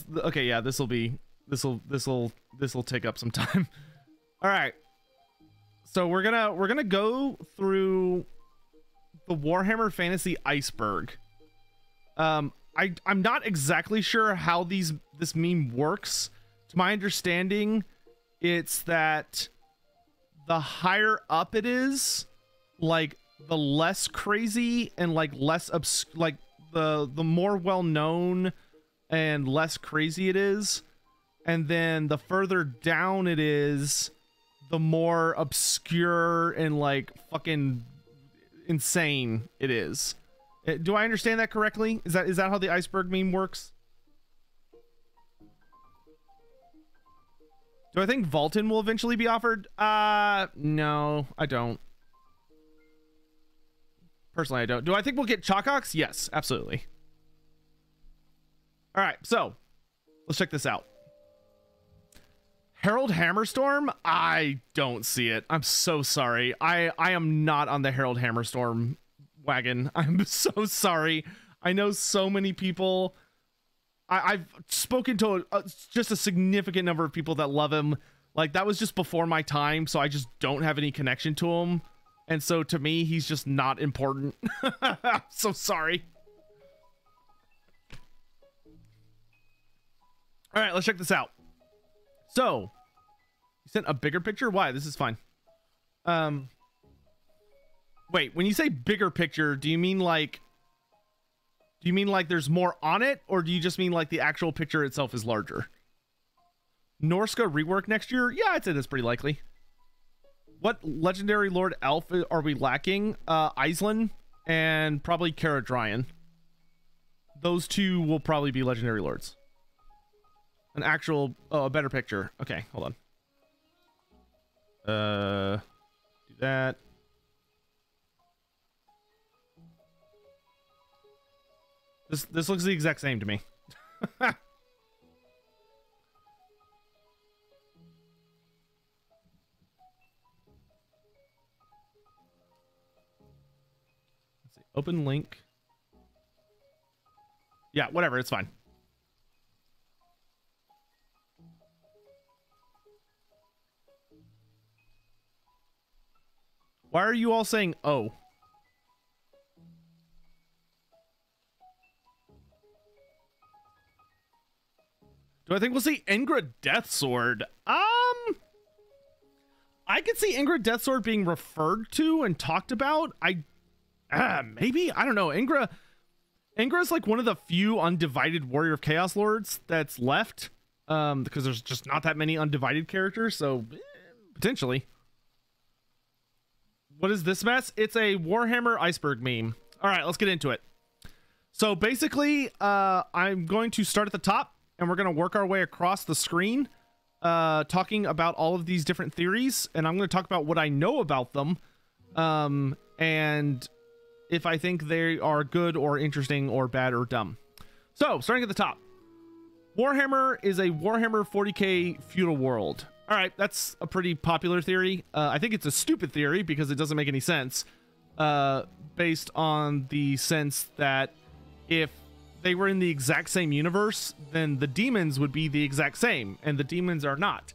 This, okay, yeah, this'll take up some time. All right. So we're gonna go through the Warhammer Fantasy iceberg. I'm not exactly sure how this meme works. To my understanding, it's that the higher up it is, like the less crazy and like less like the more well known and less crazy it is, and then the further down it is, the more obscure and like fucking insane it is. Do I understand that correctly? Is that how the iceberg meme works? Do I think Vulcan will eventually be offered? No, I don't. Personally, I don't. Do I think we'll get Chockox? Yes, absolutely. All right, so let's check this out. Harold Hammerstorm? I don't see it. I'm so sorry. I am not on the Harold Hammerstorm wagon. I'm so sorry. I know so many people. I've spoken to just a significant number of people that love him. Like, that was just before my time, so I just don't have any connection to him. And so to me, he's just not important. I'm so sorry. All right, let's check this out. So, you sent a bigger picture? Why? This is fine. Wait, when you say bigger picture, do you mean like there's more on it, or do you just mean like the actual picture itself is larger? Norska rework next year? Yeah, I'd say that's pretty likely. What legendary lord elf are we lacking? Iceland and probably Karadryan. Those two will probably be legendary lords. An actual, oh, a better picture. Okay, hold on. Do that. This looks the exact same to me. Let's see. Open link. Yeah, whatever. It's fine. Why are you all saying, oh? Do I think we'll see Ingra Death Sword? I could see Ingra Death Sword being referred to and talked about. Maybe, I don't know. Ingra's like one of the few undivided Warrior of Chaos Lords that's left, because there's just not that many undivided characters. So potentially. What is this mess? It's a Warhammer iceberg meme. All right, let's get into it. So basically, I'm going to start at the top. And we're going to work our way across the screen, talking about all of these different theories. And I'm going to talk about what I know about them, and if I think they are good or interesting or bad or dumb. So, starting at the top. Warhammer is a Warhammer 40k feudal world. All right, that's a pretty popular theory. I think it's a stupid theory because it doesn't make any sense, based on the sense that if they were in the exact same universe, then the demons would be the exact same, and the demons are not.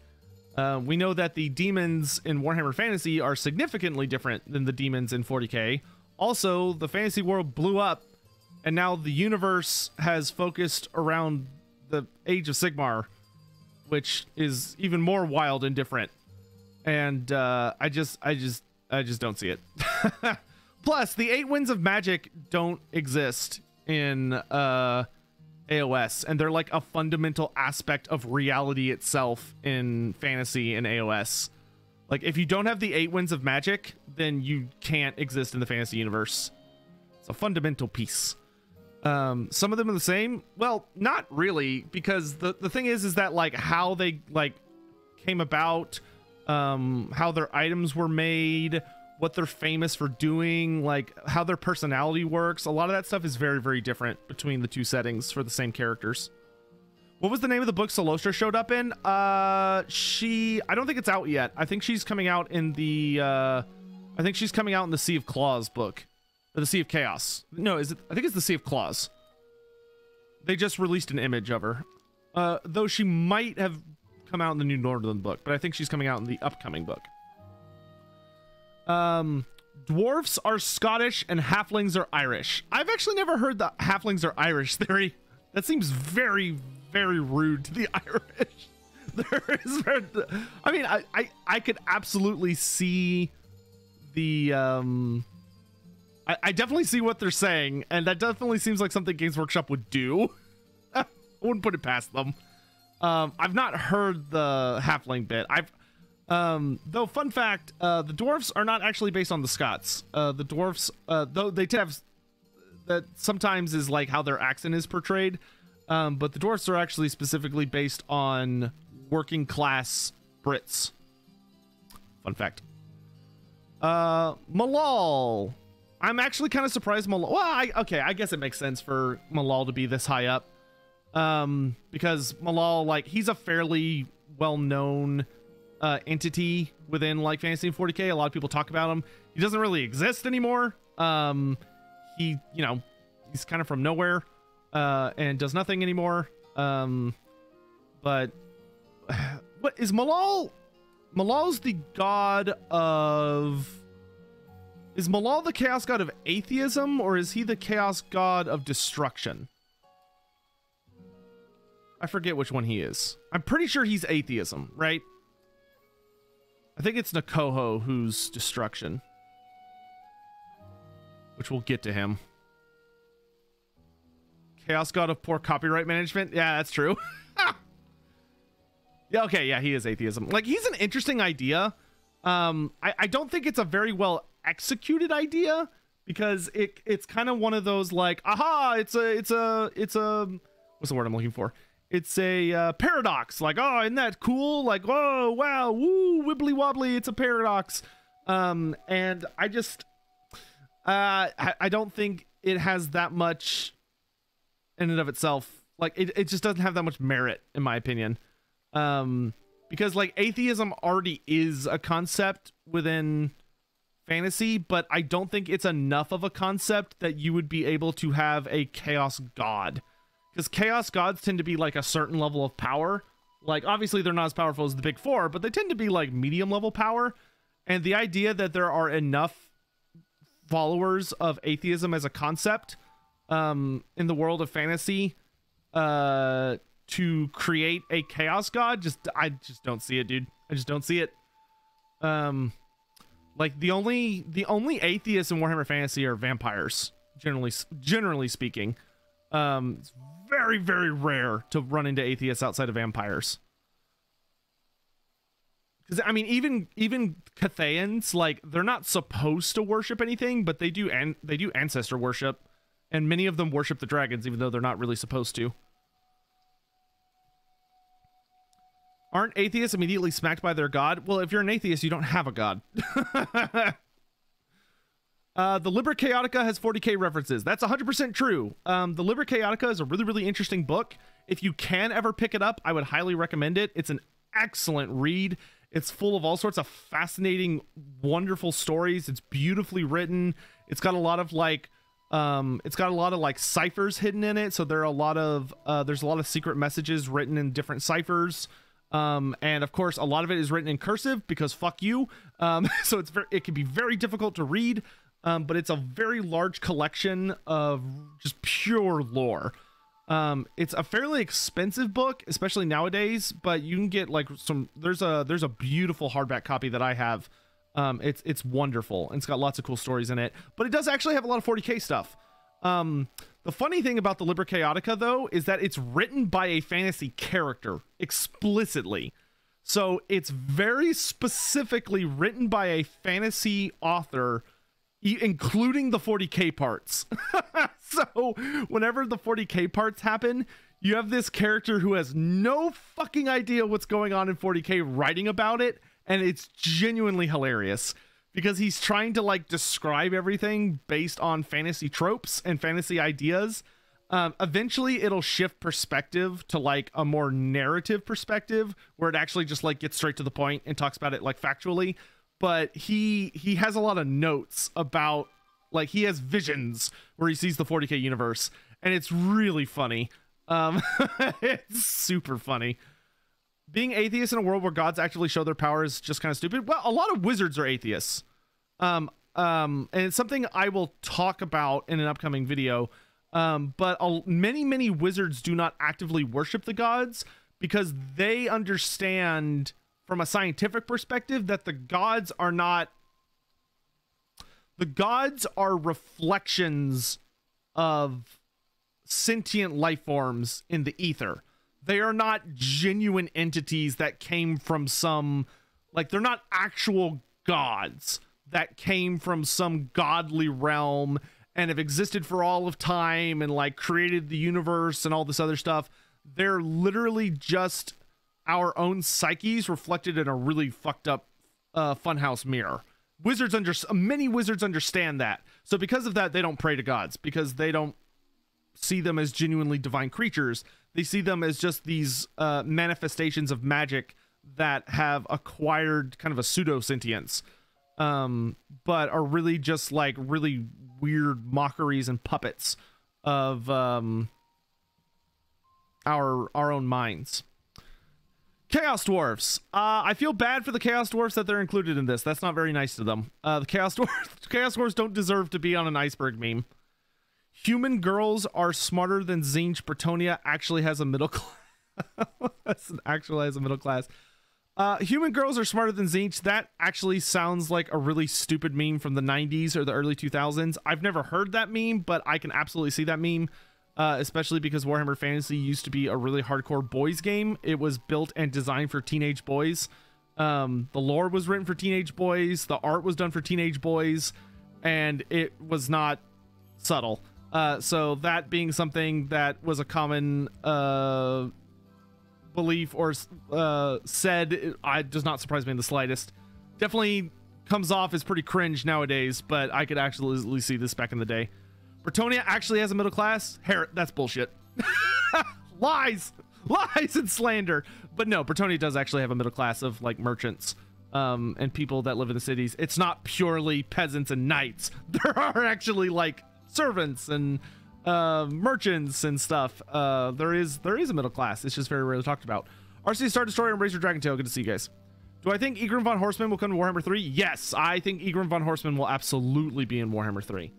We know that the demons in Warhammer Fantasy are significantly different than the demons in 40k. Also, the fantasy world blew up, and now the universe has focused around the Age of Sigmar, which is even more wild and different. And I just don't see it. Plus, the 8 winds of magic don't exist in AOS, and they're like a fundamental aspect of reality itself in fantasy and AOS. Like, if you don't have the 8 winds of magic, then you can't exist in the fantasy universe. It's a fundamental piece. Some of them are the same. Well, not really, because the thing is that like how they like came about, how their items were made, what they're famous for doing, like how their personality works. A lot of that stuff is very, very different between the two settings for the same characters. What was the name of the book Solostra showed up in? I don't think it's out yet. I think she's coming out in the, I think she's coming out in the Sea of Claws book, or the Sea of Chaos. No, I think it's the Sea of Claws. They just released an image of her. Though she might have come out in the New Northern book, but I think she's coming out in the upcoming book. Dwarfs are Scottish and halflings are Irish. I've actually never heard the halflings are Irish theory. That seems very, very rude to the Irish. There is, I mean, I could absolutely see the, I definitely see what they're saying, and that definitely seems like something Games Workshop would do. I wouldn't put it past them. I've not heard the halfling bit. Though, fun fact, the dwarves are not actually based on the Scots. The dwarves, though they have, that sometimes is like how their accent is portrayed, but the dwarves are actually specifically based on working class Brits. Fun fact. Malal. I'm actually kind of surprised Malal. Well, okay, I guess it makes sense for Malal to be this high up, because Malal, like, he's a fairly well-known entity within like Fantasy and 40k. A lot of people talk about him. He doesn't really exist anymore. He, you know, he's kind of from nowhere and does nothing anymore. But what is Malal? Malal's the god of, is Malal the chaos god of atheism, or is he the chaos god of destruction? I forget which one he is. I'm pretty sure he's atheism, right? I think it's Nakoho who's destruction, which we'll get to him. Chaos god of poor copyright management. Yeah, that's true. Yeah, okay, yeah, he is atheism. Like, he's an interesting idea. I don't think it's a very well executed idea, because it's kind of one of those like, aha, it's a what's the word I'm looking for? It's a paradox. Like, oh, isn't that cool? Like, oh, wow, woo, wibbly wobbly. It's a paradox. And I just, I don't think it has that much in and of itself. Like, it just doesn't have that much merit, in my opinion. Because, like, atheism already is a concept within fantasy, but I don't think it's enough of a concept that you would be able to have a chaos god. Because chaos gods tend to be like a certain level of power. Like, obviously they're not as powerful as the big four, but they tend to be like medium level power. And the idea that there are enough followers of atheism as a concept in the world of fantasy to create a chaos god, I just don't see it, dude. I just don't see it. Like, the only atheists in Warhammer Fantasy are vampires, generally speaking. It's very, very rare to run into atheists outside of vampires. Because, I mean, even Cathaeans, like, they're not supposed to worship anything, but they do, and they do ancestor worship, and many of them worship the dragons, even though they're not really supposed to. Aren't atheists immediately smacked by their god? Well, if you're an atheist, you don't have a god. The Liber Chaotica has 40k references. That's 100% true. The Liber Chaotica is a really, really interesting book. If you can ever pick it up, I would highly recommend it. It's an excellent read. It's full of all sorts of fascinating, wonderful stories. It's beautifully written. It's got a lot of like, ciphers hidden in it. So there are a lot of, there's a lot of secret messages written in different ciphers. And of course, a lot of it is written in cursive because fuck you. So it can be very difficult to read. But it's a very large collection of just pure lore. It's a fairly expensive book, especially nowadays, but you can get like some, there's a beautiful hardback copy that I have. It's wonderful, and it's got lots of cool stories in it, but it does actually have a lot of 40k stuff. The funny thing about the Liber Chaotica, though, is that it's written by a fantasy character explicitly. So it's very specifically written by a fantasy author, including the 40k parts. So whenever the 40k parts happen, you have this character who has no fucking idea what's going on in 40k writing about it, and it's genuinely hilarious because he's trying to like describe everything based on fantasy tropes and fantasy ideas. Eventually it'll shift perspective to like a more narrative perspective where it actually just like gets straight to the point and talks about it like factually. But he has a lot of notes about, like, he has visions where he sees the 40k universe, and it's really funny. It's super funny. Being atheists in a world where gods actually show their power is just kind of stupid. Well, a lot of wizards are atheists. And it's something I will talk about in an upcoming video. But many wizards do not actively worship the gods because they understand from a scientific perspective that the gods are not... The gods are reflections of sentient life forms in the ether. They are not genuine entities that came from some, like, they're not actual gods that came from some godly realm and have existed for all of time and, like, created the universe and all this other stuff. They're literally just our own psyches reflected in a really fucked up funhouse mirror. Wizards many wizards understand that. So because of that, they don't pray to gods because they don't see them as genuinely divine creatures. They see them as just these manifestations of magic that have acquired kind of a pseudo-sentience, but are really just like really weird mockeries and puppets of our own minds. Chaos Dwarves. I feel bad for the Chaos Dwarves that they're included in this. That's not very nice to them. The Chaos Dwarves don't deserve to be on an iceberg meme. Human girls are smarter than Tzeentch. Bretonnia actually has a middle class. Actually has a middle class. Human girls are smarter than Tzeentch. That actually sounds like a really stupid meme from the 90s or the early 2000s. I've never heard that meme, but I can absolutely see that meme, especially because Warhammer Fantasy used to be a really hardcore boys game. It was built and designed for teenage boys. The lore was written for teenage boys. The art was done for teenage boys, and it was not subtle. So that being something that was a common belief or said, it does not surprise me in the slightest. Definitely comes off as pretty cringe nowadays, but I could actually see this back in the day. Bretonnia actually has a middle class. That's bullshit. Lies and slander. But no, Bretonnia does actually have a middle class of like merchants and people that live in the cities. It's not purely peasants and knights. There are actually like servants and merchants and stuff. There is a middle class. It's just very rarely talked about. RC Star Destroyer and Razor Dragon Tail. Good to see you guys. Do I think Egrim von Horseman will come to Warhammer 3? Yes, I think Egrim von Horseman will absolutely be in Warhammer 3.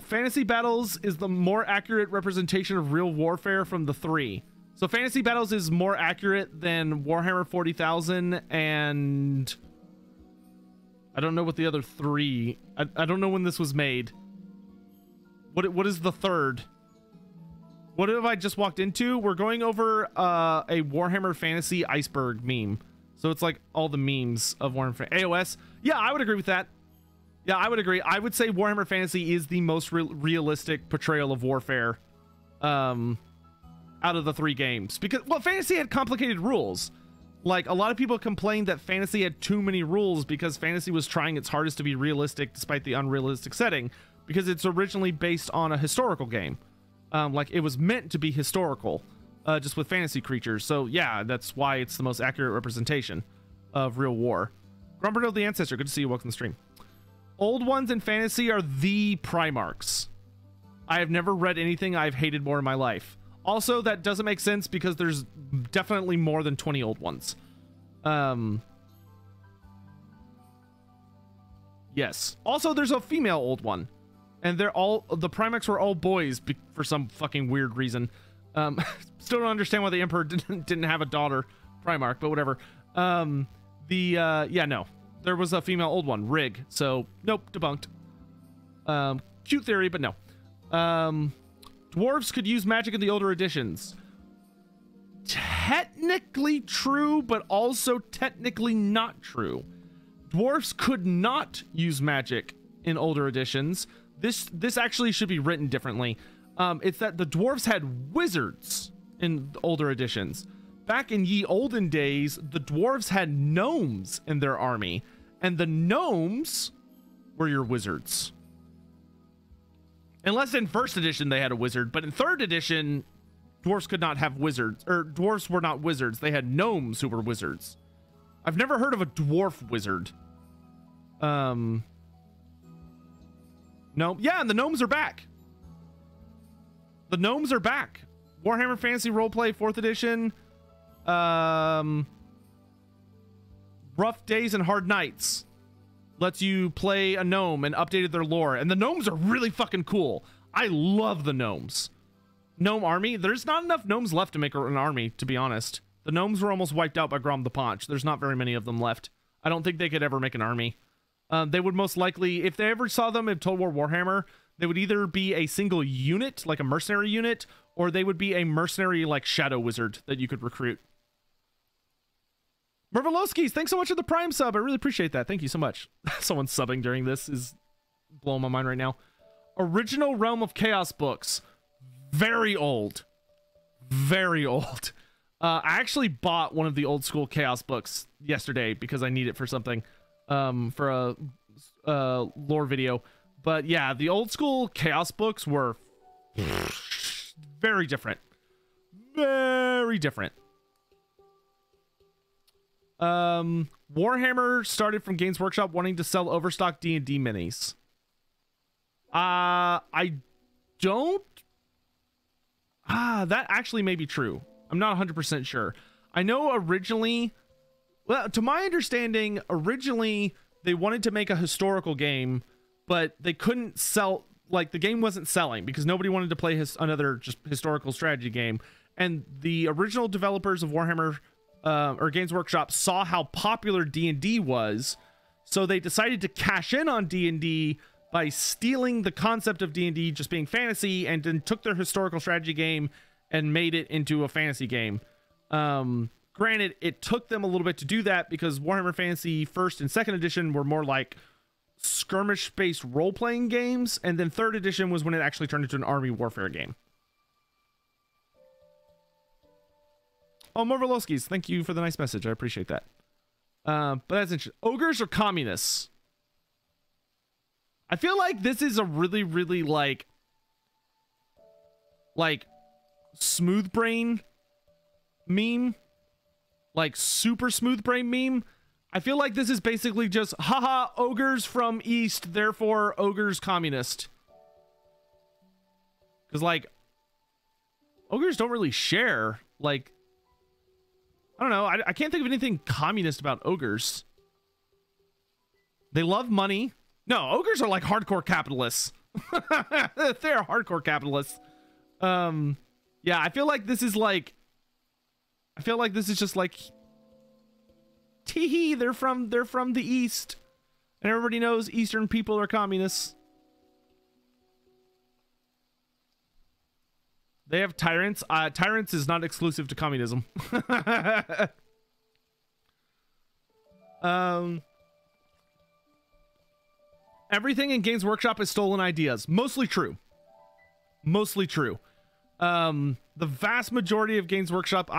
Fantasy Battles is the more accurate representation of real warfare from the 3. So Fantasy Battles is more accurate than Warhammer 40,000 and... I don't know what the other 3... I don't know when this was made. What is the third? What have I just walked into? We're going over a Warhammer Fantasy iceberg meme. So it's like all the memes of Warhammer Fantasy. AOS? Yeah, I would agree with that. Yeah, I would agree. I would say Warhammer Fantasy is the most realistic portrayal of warfare out of the 3 games. Because, well, Fantasy had complicated rules. Like, a lot of people complained that Fantasy had too many rules because Fantasy was trying its hardest to be realistic despite the unrealistic setting. Because it's originally based on a historical game. Like, it was meant to be historical, just with fantasy creatures. So, yeah, that's why it's the most accurate representation of real war. Grumberdo the Ancestor, good to see you. Welcome to the stream. Old ones in fantasy are the Primarchs. I have never read anything I've hated more in my life. Also, that doesn't make sense because there's definitely more than 20 old ones. Yes. Also, there's a female old one. And the Primarchs were all boys for some fucking weird reason. Still don't understand why the Emperor didn't have a daughter Primarch, but whatever. Yeah, no. There was a female old one, Rig. So, nope, debunked. Cute theory, but no. Dwarves could use magic in the older editions. Technically true, but also technically not true. Dwarves could not use magic in older editions. This actually should be written differently. It's that the dwarves had wizards in the older editions. Back in ye olden days, the dwarves had gnomes in their army, and the gnomes were your wizards. Unless in 1st edition they had a wizard, but in 3rd edition, dwarves could not have wizards, or dwarves were not wizards. They had gnomes who were wizards. I've never heard of a dwarf wizard. No, yeah, and the gnomes are back. Warhammer Fantasy Roleplay 4th edition. Rough Days and Hard Nights lets you play a gnome and updated their lore. And the gnomes are really fucking cool. I love the gnomes. Gnome army. There's not enough gnomes left to make an army, to be honest. The gnomes were almost wiped out by Grom the Ponch. There's not very many of them left. I don't think they could ever make an army. They would most likely, if they ever saw them in Total War Warhammer, they would either be a single unit, like a mercenary unit, or they would be a mercenary like Shadow Wizard that you could recruit. Mervelovskis, thanks so much for the Prime sub. I really appreciate that. Thank you so much. Someone subbing during this is blowing my mind right now. Original Realm of Chaos books. Very old. Very old. I actually bought one of the old school Chaos books yesterday because I need it for something. For a lore video. But yeah, the old school Chaos books were very different. Very different. Warhammer started from Games Workshop wanting to sell overstock D&D minis. I don't... that actually may be true. I'm not 100% sure. I know originally... Well, to my understanding, originally they wanted to make a historical game, but they couldn't sell, like the game wasn't selling because nobody wanted to play another just historical strategy game. And the original developers of Warhammer or Games Workshop saw how popular D&D was. So they decided to cash in on D&D by stealing the concept of D&D just being fantasy, and then took their historical strategy game and made it into a fantasy game. Granted, it took them a little bit to do that because Warhammer Fantasy 1st and 2nd edition were more like skirmish-based role-playing games, and then 3rd edition was when it actually turned into an army warfare game. Oh, Morvelovskis, thank you for the nice message. I appreciate that. But that's interesting. Ogres or communists? I feel like this is a really, really, like, smooth brain meme. Like super smooth brain meme. I feel like this is basically just haha ogres from east, therefore ogres communist. Because like ogres don't really share. Like I don't know. I can't think of anything communist about ogres. They love money. No, ogres are like hardcore capitalists. They're hardcore capitalists. Yeah, I feel like this is like. I feel like this is just like, teehee, they're from the East. And everybody knows Eastern people are communists. They have tyrants. Tyrants is not exclusive to communism. Everything in Games Workshop is stolen ideas. Mostly true. Mostly true. The vast majority of Games Workshop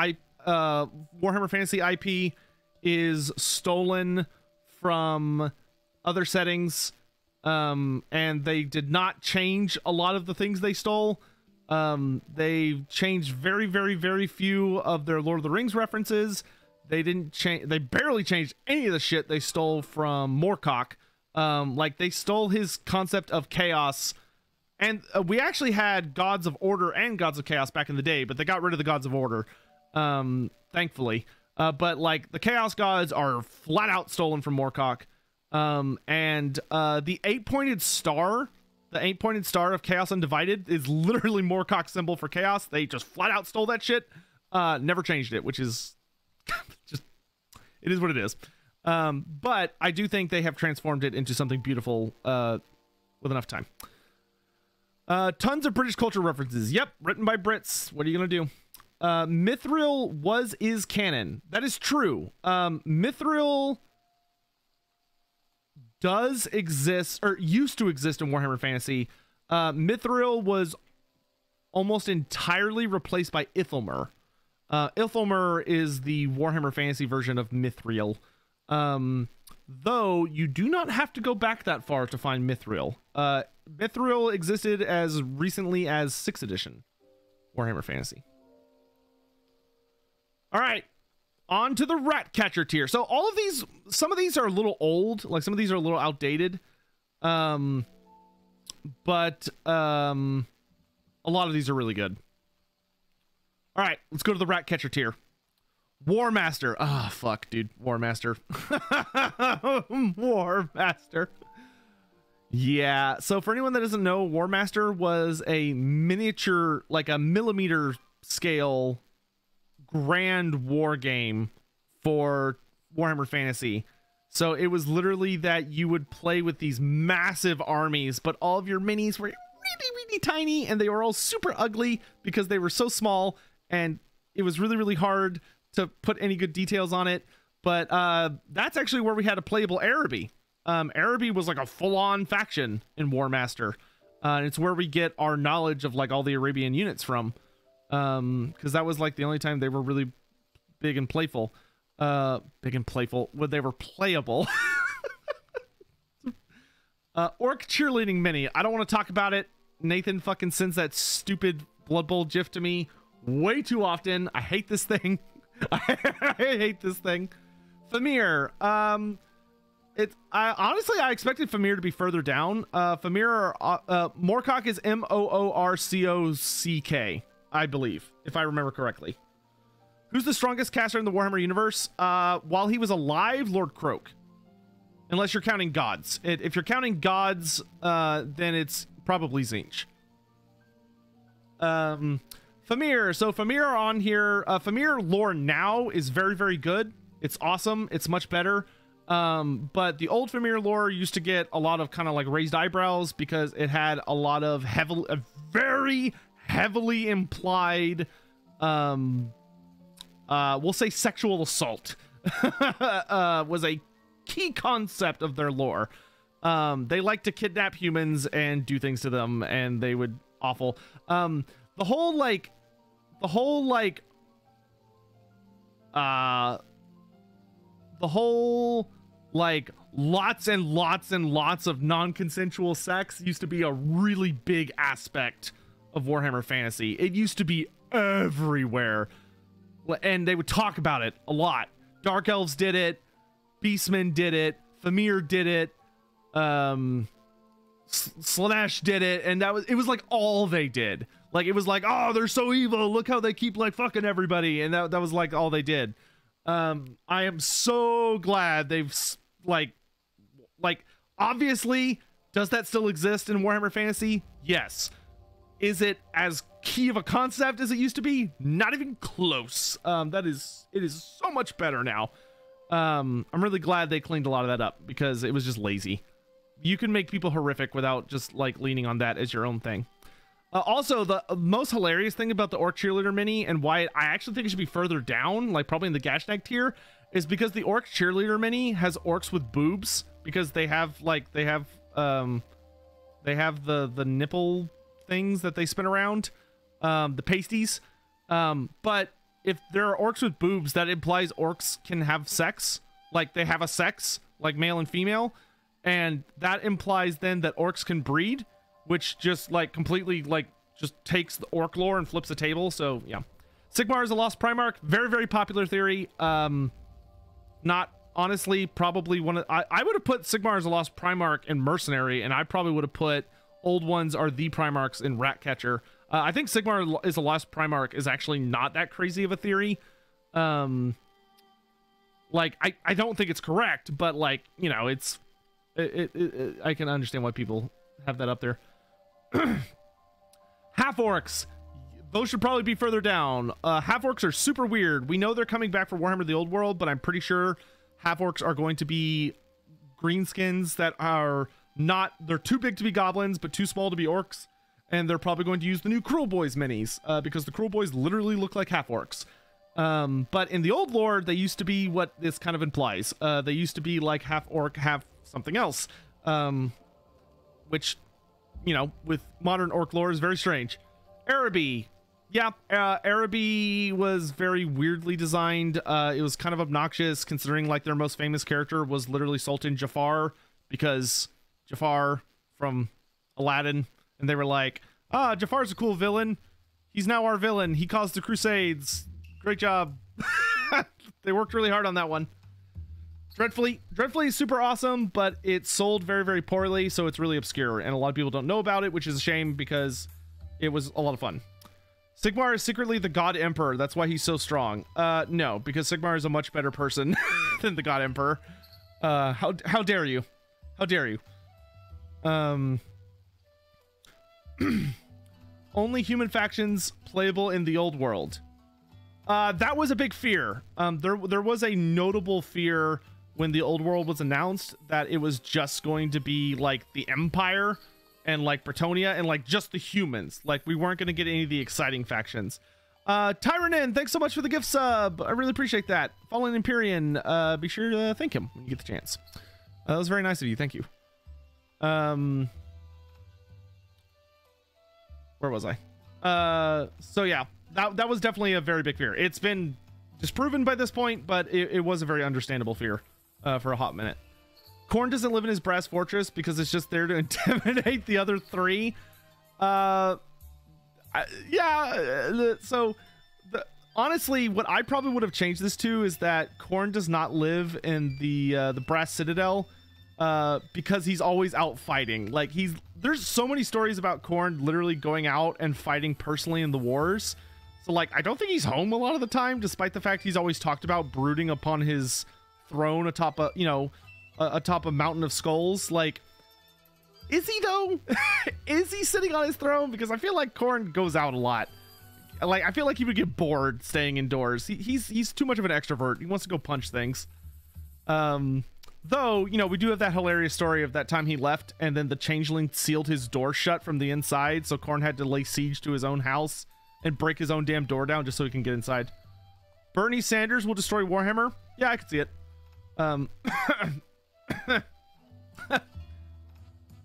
Warhammer Fantasy IP is stolen from other settings, and they did not change a lot of the things they stole. They changed very, very, very few of their Lord of the Rings references. They didn't change. They barely changed any of the shit they stole from Moorcock. Like they stole his concept of chaos. And we actually had Gods of Order and Gods of Chaos back in the day, but they got rid of the Gods of Order. Thankfully, but like the Chaos Gods are flat out stolen from Moorcock. And the 8-pointed star, the 8-pointed star of Chaos Undivided is literally Moorcock's symbol for chaos. They just flat out stole that shit. Never changed it, which is just, it is what it is. But I do think they have transformed it into something beautiful, with enough time. Tons of British culture references. Yep. Written by Brits. What are you going to do? Mithril is canon. That is true. Mithril does exist, or used to exist in Warhammer Fantasy. Mithril was almost entirely replaced by Ithilmer. Ithilmer is the Warhammer Fantasy version of Mithril. Though you do not have to go back that far to find Mithril. Mithril existed as recently as 6th edition Warhammer Fantasy. All right, on to the rat catcher tier. So all of these, some of these are a little old, like some of these are a little outdated, but a lot of these are really good. All right, let's go to the rat catcher tier. Warmaster. Ah, fuck, dude. Warmaster. Warmaster. Yeah, so for anyone that doesn't know, Warmaster was a miniature, like a millimeter scale grand war game for Warhammer Fantasy. So it was literally that you would play with these massive armies, but all of your minis were really, really tiny, and they were all super ugly because they were so small, and it was really, really hard to put any good details on it. But that's actually where we had a playable Araby. Araby was like a full-on faction in Warmaster. It's where we get our knowledge of like all the Arabian units from, because that was like the only time they were really big and playful. Well, they were playable. Orc cheerleading mini. I don't want to talk about it. Nathan fucking sends that stupid Blood Bowl gif to me way too often. I hate this thing. I hate this thing. Fimir. I honestly expected Fimir to be further down. Fimir, Moorcock is Moorcock, I believe, if I remember correctly. Who's the strongest caster in the Warhammer universe? While he was alive, Lord Croak. Unless you're counting gods. If you're counting gods, then it's probably Tzeentch. Fimir. So Fimir on here. Fimir lore now is very, very good. It's awesome. It's much better. But the old Fimir lore used to get a lot of kind of like raised eyebrows because it had a lot of very heavily implied, we'll say sexual assault was a key concept of their lore. They like to kidnap humans and do things to them, and they would awful. The whole lots and lots and lots of non-consensual sex used to be a really big aspect of Warhammer Fantasy. It used to be everywhere, and they would talk about it a lot. Dark Elves did it, Beastmen did it, Fimir did it, Slaanesh did it, and it was like all they did. Like, it was like, oh, they're so evil, look how they keep like fucking everybody, and that was like all they did. I am so glad they've like obviously, does that still exist in Warhammer Fantasy? Yes. Is it as key of a concept as it used to be? Not even close. It is so much better now. I'm really glad they cleaned a lot of that up because it was just lazy. You can make people horrific without just like leaning on that as your own thing. Also, the most hilarious thing about the Orc Cheerleader mini and why I actually think it should be further down, like probably in the Gashnak tier, is because the Orc Cheerleader mini has orcs with boobs because they have the nipple things that they spin around, the pasties. But if there are orcs with boobs, that implies orcs can have sex, like they have a sex, like male and female, and that implies then that orcs can breed. Which just like completely like just takes the orc lore and flips the table. So yeah, Sigmar is a lost Primarch. Very, very popular theory. Not honestly, probably one of I would have put Sigmar as a lost Primarch in Mercenary, and I probably would have put old ones are the Primarchs in Ratcatcher. I think Sigmar is a lost Primarch is actually not that crazy of a theory. Like I don't think it's correct, but like you know I can understand why people have that up there. Half orcs, those should probably be further down. Half orcs are super weird. We know they're coming back for Warhammer the Old World, but I'm pretty sure half orcs are going to be greenskins that are not, they're too big to be goblins but too small to be orcs, and they're probably going to use the new Cruel Boys minis because the Cruel Boys literally look like half orcs. But in the old lore they used to be what this kind of implies. They used to be like half orc, half something else, which, you know, with modern orc lore is very strange. Araby. Yeah, Araby was very weirdly designed. It was kind of obnoxious considering like their most famous character was literally Sultan Jafar, because Jafar from Aladdin, and they were like, ah, Jafar's a cool villain. He's now our villain. He caused the Crusades. Great job. They worked really hard on that one. Dreadfully is super awesome, but it sold very, very poorly, so it's really obscure, and a lot of people don't know about it, which is a shame because it was a lot of fun. Sigmar is secretly the God Emperor. That's why he's so strong. No, because Sigmar is a much better person than the God Emperor. How dare you? How dare you? Only human factions playable in the old world. That was a big fear. There was a notable fear when the old world was announced that it was just going to be like the Empire and like Bretonnia and like just the humans. Like we weren't going to get any of the exciting factions. Tyronin, thanks so much for the gift sub. I really appreciate that. Fallen Empyrean, be sure to thank him when you get the chance. That was very nice of you. Thank you. Where was I? So yeah, that was definitely a very big fear. It's been disproven by this point, but it was a very understandable fear for a hot minute. Korn doesn't live in his brass fortress because it's just there to intimidate the other three. Yeah, so honestly, what I probably would have changed this to is that Korn does not live in the brass citadel because he's always out fighting. Like there's so many stories about Korn literally going out and fighting personally in the wars. So like, I don't think he's home a lot of the time, despite the fact he's always talked about brooding upon his throne atop a, you know, atop a mountain of skulls. Like, is he though? Is he sitting on his throne? Because I feel like Korn goes out a lot. Like, I feel like he would get bored staying indoors. He's too much of an extrovert. He wants to go punch things. Though, you know, we do have that hilarious story of that time he left and then the changeling sealed his door shut from the inside. So Korn had to lay siege to his own house and break his own damn door down just so he can get inside. Bernie Sanders will destroy Warhammer. Yeah, I can see it.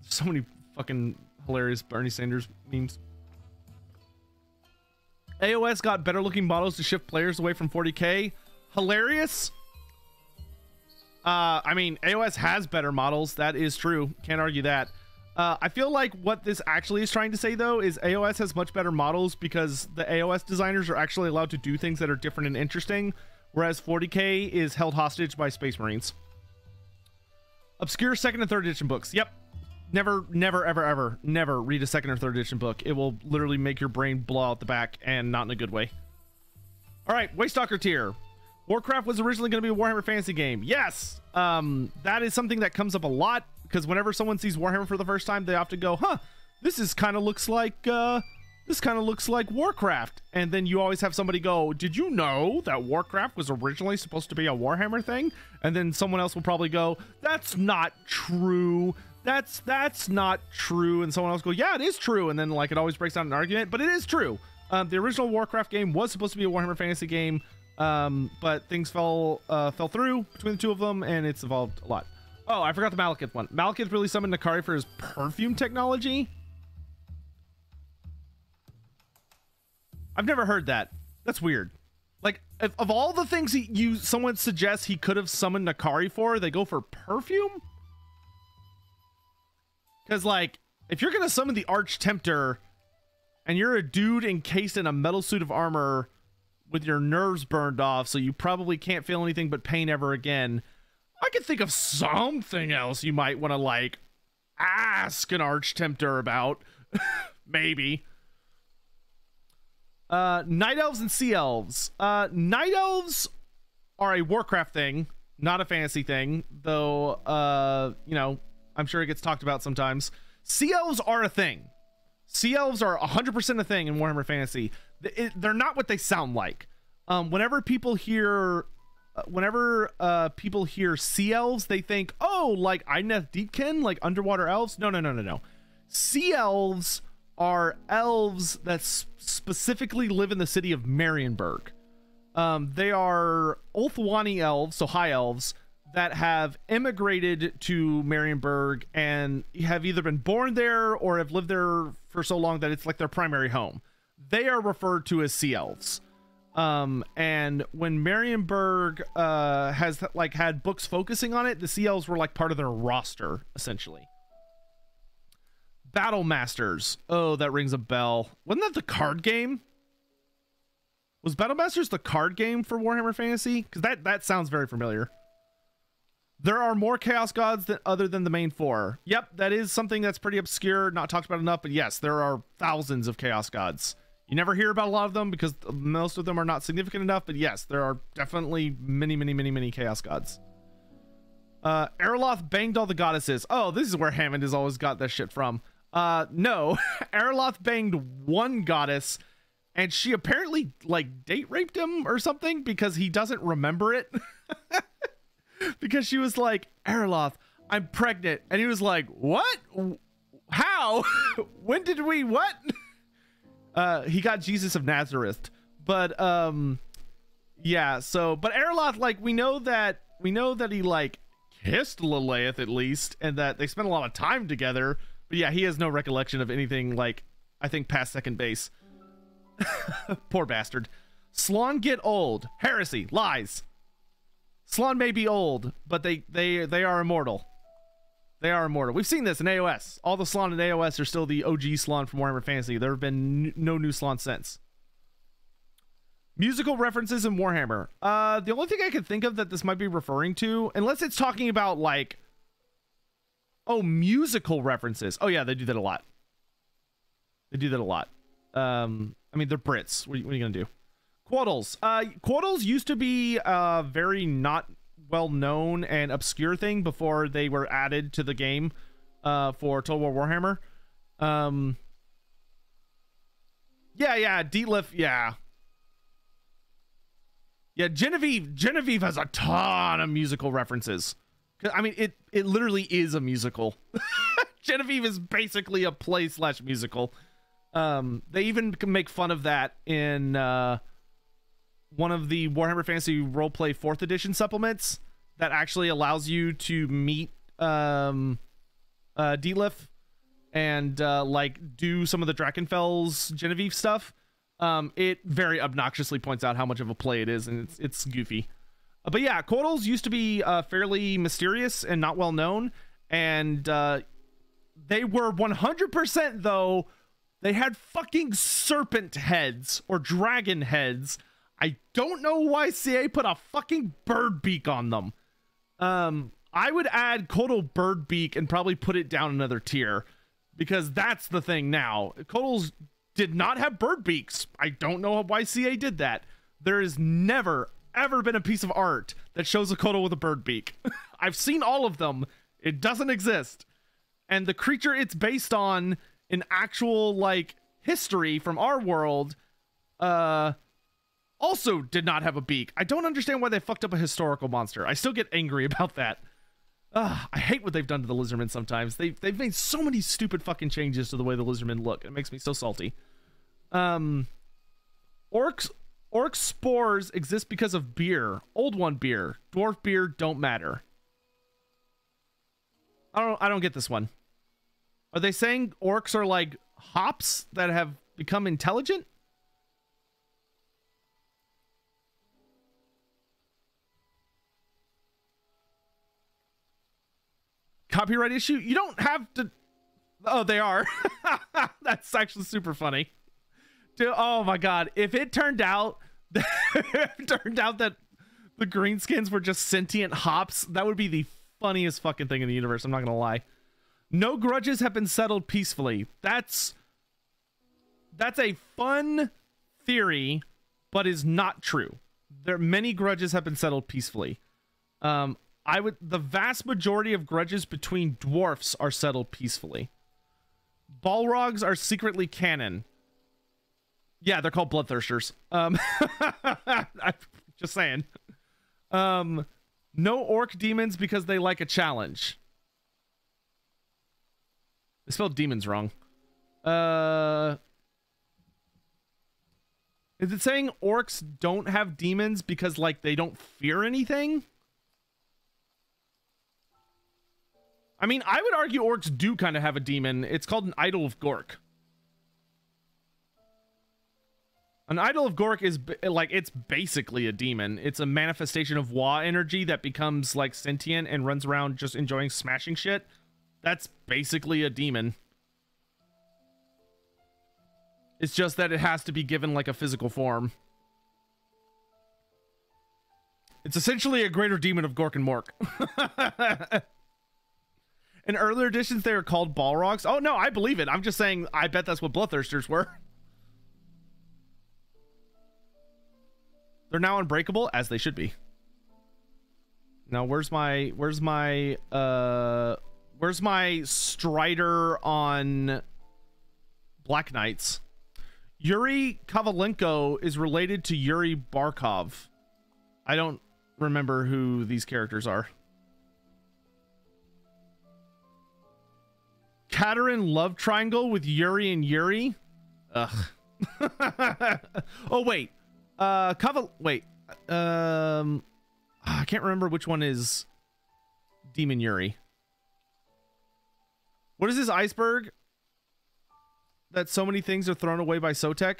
So many fucking hilarious Bernie Sanders memes. AOS got better looking models to shift players away from 40k. Hilarious. I mean, AOS has better models. That is true. Can't argue that. I feel like what this actually is trying to say, though, is AOS has much better models because the AOS designers are actually allowed to do things that are different and interesting, whereas 40k is held hostage by Space Marines. Obscure second and third edition books. Yep. Never read a second or third edition book. It will literally make your brain blow out the back, and not in a good way. All right, Waystalker tier. Warcraft was originally going to be a Warhammer Fantasy game. Yes, that is something that comes up a lot because whenever someone sees Warhammer for the first time, they often go, "Huh, this kind of looks like Warcraft." And then you always have somebody go, "Did you know that Warcraft was originally supposed to be a Warhammer thing?" And then someone else will probably go, "That's not true. That's not true." And someone else go, "Yeah, it is true." And then like it always breaks down an argument, but it is true. The original Warcraft game was supposed to be a Warhammer Fantasy game, but things fell through between the two of them, and it's evolved a lot. Oh, I forgot the Malekith one. Malekith really summoned Nakari for his perfume technology. I've never heard that. That's weird. Like, if, of all the things someone suggests he could have summoned Nakari for, they go for perfume? Because, like, if you're going to summon the Archtempter and you're a dude encased in a metal suit of armor with your nerves burned off, so you probably can't feel anything but pain ever again, I could think of something else you might want to, like, ask an Archtempter about. Maybe. Night Elves and Sea Elves. Night Elves are a Warcraft thing, not a fantasy thing, though, you know, I'm sure it gets talked about sometimes. Sea Elves are a thing. Sea Elves are 100% a thing in Warhammer Fantasy. They're not what they sound like. Whenever people hear Sea Elves, they think, oh, like Idneth Deepkin, like underwater elves. No. Sea Elves are elves that specifically live in the city of Marienburg. They are Ulthwani elves, so high elves, that have immigrated to Marienburg and have either been born there or have lived there for so long that it's like their primary home. They are referred to as sea elves. And when Marienburg has like had books focusing on it, the sea elves were like part of their roster, essentially. Battle Masters. Oh, that rings a bell. Wasn't that the card game? Was Battle Masters the card game for Warhammer Fantasy? Because that sounds very familiar. There are more Chaos Gods other than the main four. Yep, that is something that's pretty obscure, not talked about enough, but yes, there are thousands of Chaos Gods. You never hear about a lot of them because most of them are not significant enough, but yes, there are definitely many chaos gods. Erloth banged all the goddesses. Oh, this is where Hammond has always got that shit from. No, Erloth banged one goddess and she apparently like date raped him or something because he doesn't remember it. Because she was like, Erloth, I'm pregnant. And he was like, what? How? When did we what? He got Jesus of Nazareth. But yeah, so but Erloth, like, we know that he like kissed Lilith at least, and that they spent a lot of time together. But yeah, he has no recollection of anything, like, I think past second base. Poor bastard. Slaanesh get old. Heresy. Lies. Slaanesh may be old, but they are immortal. They are immortal. We've seen this in AOS. All the Slaanesh in AOS are still the OG Slaanesh from Warhammer Fantasy. There have been no new Slaanesh since. Musical references in Warhammer. The only thing I could think of that this might be referring to, unless it's talking about like, oh, musical references. Oh yeah, they do that a lot. They do that a lot. I mean, they're Brits. What are you gonna do? Kouatls. Kouatls used to be a very not well-known and obscure thing before they were added to the game for Total War Warhammer. Yeah, Detlef, yeah. Yeah, Genevieve has a ton of musical references. I mean, it literally is a musical. Genevieve is basically a play/musical. They even make fun of that in one of the Warhammer Fantasy Roleplay 4th edition supplements that actually allows you to meet Detlef and like do some of the Drachenfels Genevieve stuff. It very obnoxiously points out how much of a play it is, and it's goofy. But yeah, Kouatls used to be fairly mysterious and not well known, and they were 100% though. They had fucking serpent heads or dragon heads. I don't know why CA put a fucking bird beak on them. I would add Kouatl bird beak and probably put it down another tier, because that's the thing now. Kouatls did not have bird beaks. I don't know why CA did that. There has never ever been a piece of art that shows a Kouatl with a bird beak. I've seen all of them. It doesn't exist. And the creature it's based on in actual like history from our world also did not have a beak. I don't understand why they fucked up a historical monster. I still get angry about that. I hate what they've done to the Lizardmen sometimes. They've made so many stupid fucking changes to the way the Lizardmen look. It makes me so salty. Orc spores exist because of beer. Old one beer. Dwarf beer don't matter. I don't get this one. Are they saying orcs are like hops that have become intelligent? Copyright issue? You don't have to. Oh, they are. That's actually super funny. Dude, oh my god, if it turned out that the greenskins were just sentient hops, that would be the funniest fucking thing in the universe. I'm not gonna lie. No grudges have been settled peacefully. That's a fun theory, but is not true. There many grudges have been settled peacefully. The vast majority of grudges between dwarfs are settled peacefully. Balrogs are secretly canon. Yeah, they're called bloodthirsters. I'm just saying. No orc demons because they like a challenge. They spelled demons wrong. Is it saying orcs don't have demons because like they don't fear anything? I mean, I would argue orcs do kind of have a demon. It's called an Idol of Gork. An Idol of Gork is like, it's basically a demon. It's a manifestation of Wa energy that becomes like sentient and runs around just enjoying smashing shit. That's basically a demon. It's just that it has to be given like a physical form. It's essentially a greater demon of Gork and Moorcock. In earlier editions, they were called Balrogs. Oh, no, I believe it. I'm just saying, I bet that's what Bloodthirsters were. They're now unbreakable, as they should be. Now, where's my Strider on Black Knights? Yuri Kovalenko is related to Yuri Barkov. I don't remember who these characters are. Katerin love triangle with Yuri and Yuri. Ugh. Oh wait. I can't remember which one is Demon Yuri. What is this iceberg that so many things are thrown away by Sotek?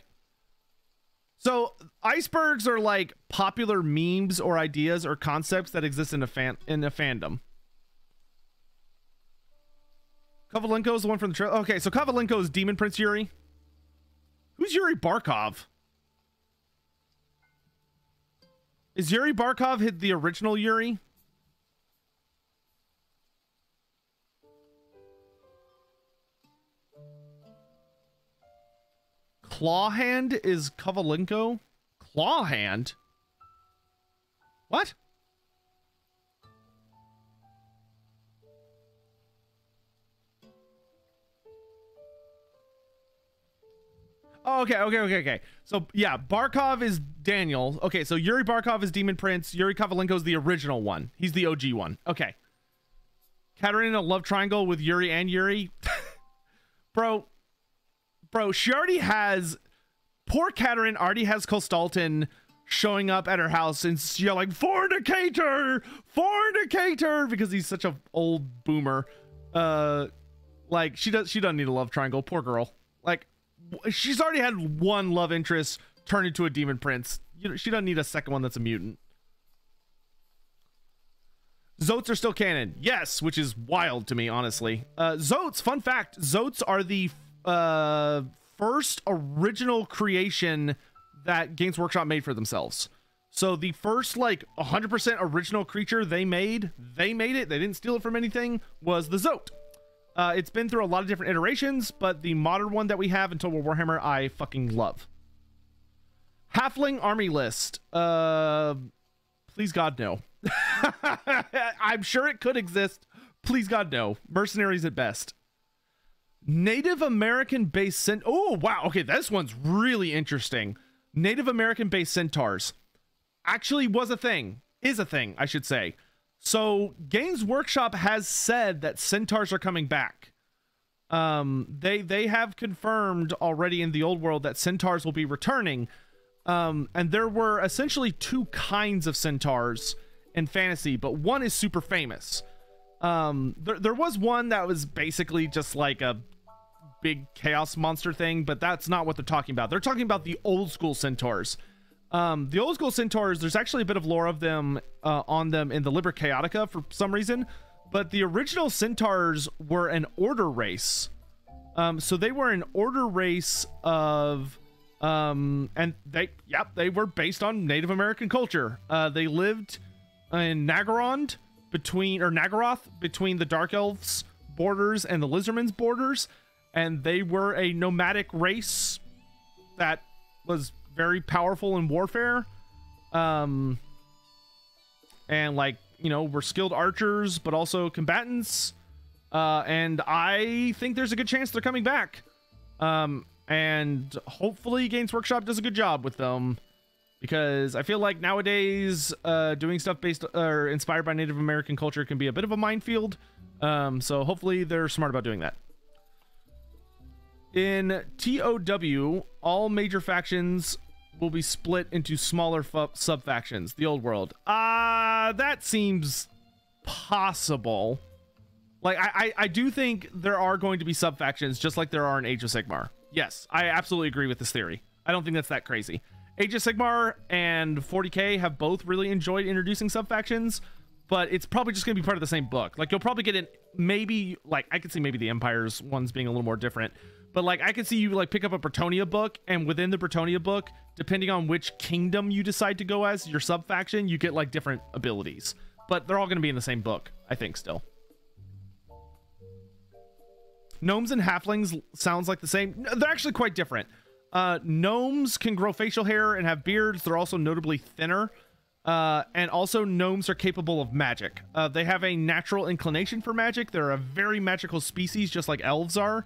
So icebergs are like popular memes or ideas or concepts that exist in a fandom. Kovalenko is the one from the trailer. Okay, so Kovalenko is Demon Prince Yuri. Who's Yuri Barkov? Is Yuri Barkov the original Yuri? Clawhand is Kovalenko? Clawhand? What? Oh, okay. So, yeah, Barkov is Daniel. Okay, so Yuri Barkov is Demon Prince. Yuri Kovalenko is the original one. He's the OG one. Okay. Katerina love triangle with Yuri and Yuri. Bro, she already has... Poor Katerin already has Kostalton showing up at her house and yelling, "Fornicator! Fornicator!" because he's such an old boomer. Like, she doesn't need a love triangle. Poor girl. Like... She's already had one love interest turn into a demon prince. You know, she doesn't need a second one that's a mutant. Zoats are still canon. Yes, which is wild to me, honestly. Zoats, fun fact, Zoats are the first original creation that Games Workshop made for themselves. So the first, like, 100% original creature they made it, they didn't steal it from anything, was the Zoat. It's been through a lot of different iterations, but the modern one that we have in Total Warhammer, I fucking love. Halfling army list. Please God, no. I'm sure it could exist. Please God, no. Mercenaries at best. Native American-based Centaurs. Oh, wow. Okay, this one's really interesting. Native American-based Centaurs. Actually was a thing. Is a thing, I should say. So Games Workshop has said that Centaurs are coming back. They have confirmed already in the old world that Centaurs will be returning. And there were essentially two kinds of Centaurs in fantasy, but one is super famous. There was one that was basically just like a big chaos monster thing, but that's not what they're talking about. They're talking about the old school Centaurs. The old school Centaurs, there's actually a bit of lore of them on them in the Liber Chaotica for some reason, but the original Centaurs were an order race. So they were an order race of, and they were based on Native American culture. They lived in Nagaroth between the Dark Elves borders and the Lizardmen's borders, and they were a nomadic race that was very powerful in warfare, and like, you know, we're skilled archers but also combatants, and I think there's a good chance they're coming back, and hopefully Games Workshop does a good job with them, because I feel like nowadays doing stuff based or inspired by Native American culture can be a bit of a minefield, so hopefully they're smart about doing that. In TOW, all major factions will be split into smaller sub-factions. The old world. That seems possible. Like, I do think there are going to be sub-factions, just like there are in Age of Sigmar. Yes, I absolutely agree with this theory. I don't think that's that crazy. Age of Sigmar and 40k have both really enjoyed introducing sub-factions, but it's probably just going to be part of the same book. Like, you'll probably get in, maybe, like, I could see maybe the Empire's ones being a little more different. But, like, I could see you, like, pick up a Bretonnia book, and within the Bretonnia book, depending on which kingdom you decide to go as your sub-faction, you get, like, different abilities. But they're all going to be in the same book, I think, still. Gnomes and halflings sounds like the same. No, they're actually quite different. Gnomes can grow facial hair and have beards. They're also notably thinner. And also gnomes are capable of magic. They have a natural inclination for magic. They're a very magical species, just like elves are.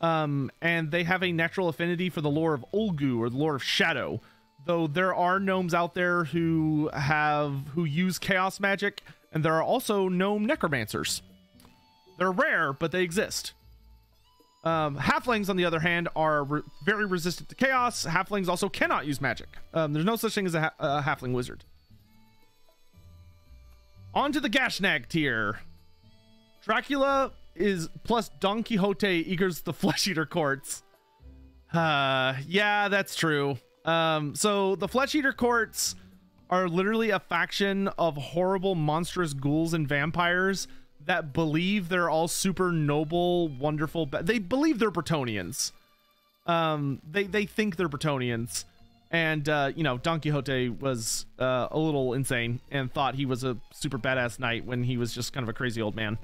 And they have a natural affinity for the lore of Olgu, or the lore of shadow. Though there are gnomes out there who use chaos magic, and there are also gnome necromancers. They're rare, but they exist. Halflings, on the other hand, are very resistant to chaos. Halflings also cannot use magic. There's no such thing as a halfling wizard. On to the Gashnag tier. Dracula is plus Don Quixote equals the Flesh Eater courts. Yeah, that's true. So the Flesh Eater courts are literally a faction of horrible, monstrous ghouls and vampires that believe they're all super noble, wonderful. They believe they're Bretonians. They think they're Bretonians. And, you know, Don Quixote was a little insane and thought he was a super badass knight when he was just kind of a crazy old man.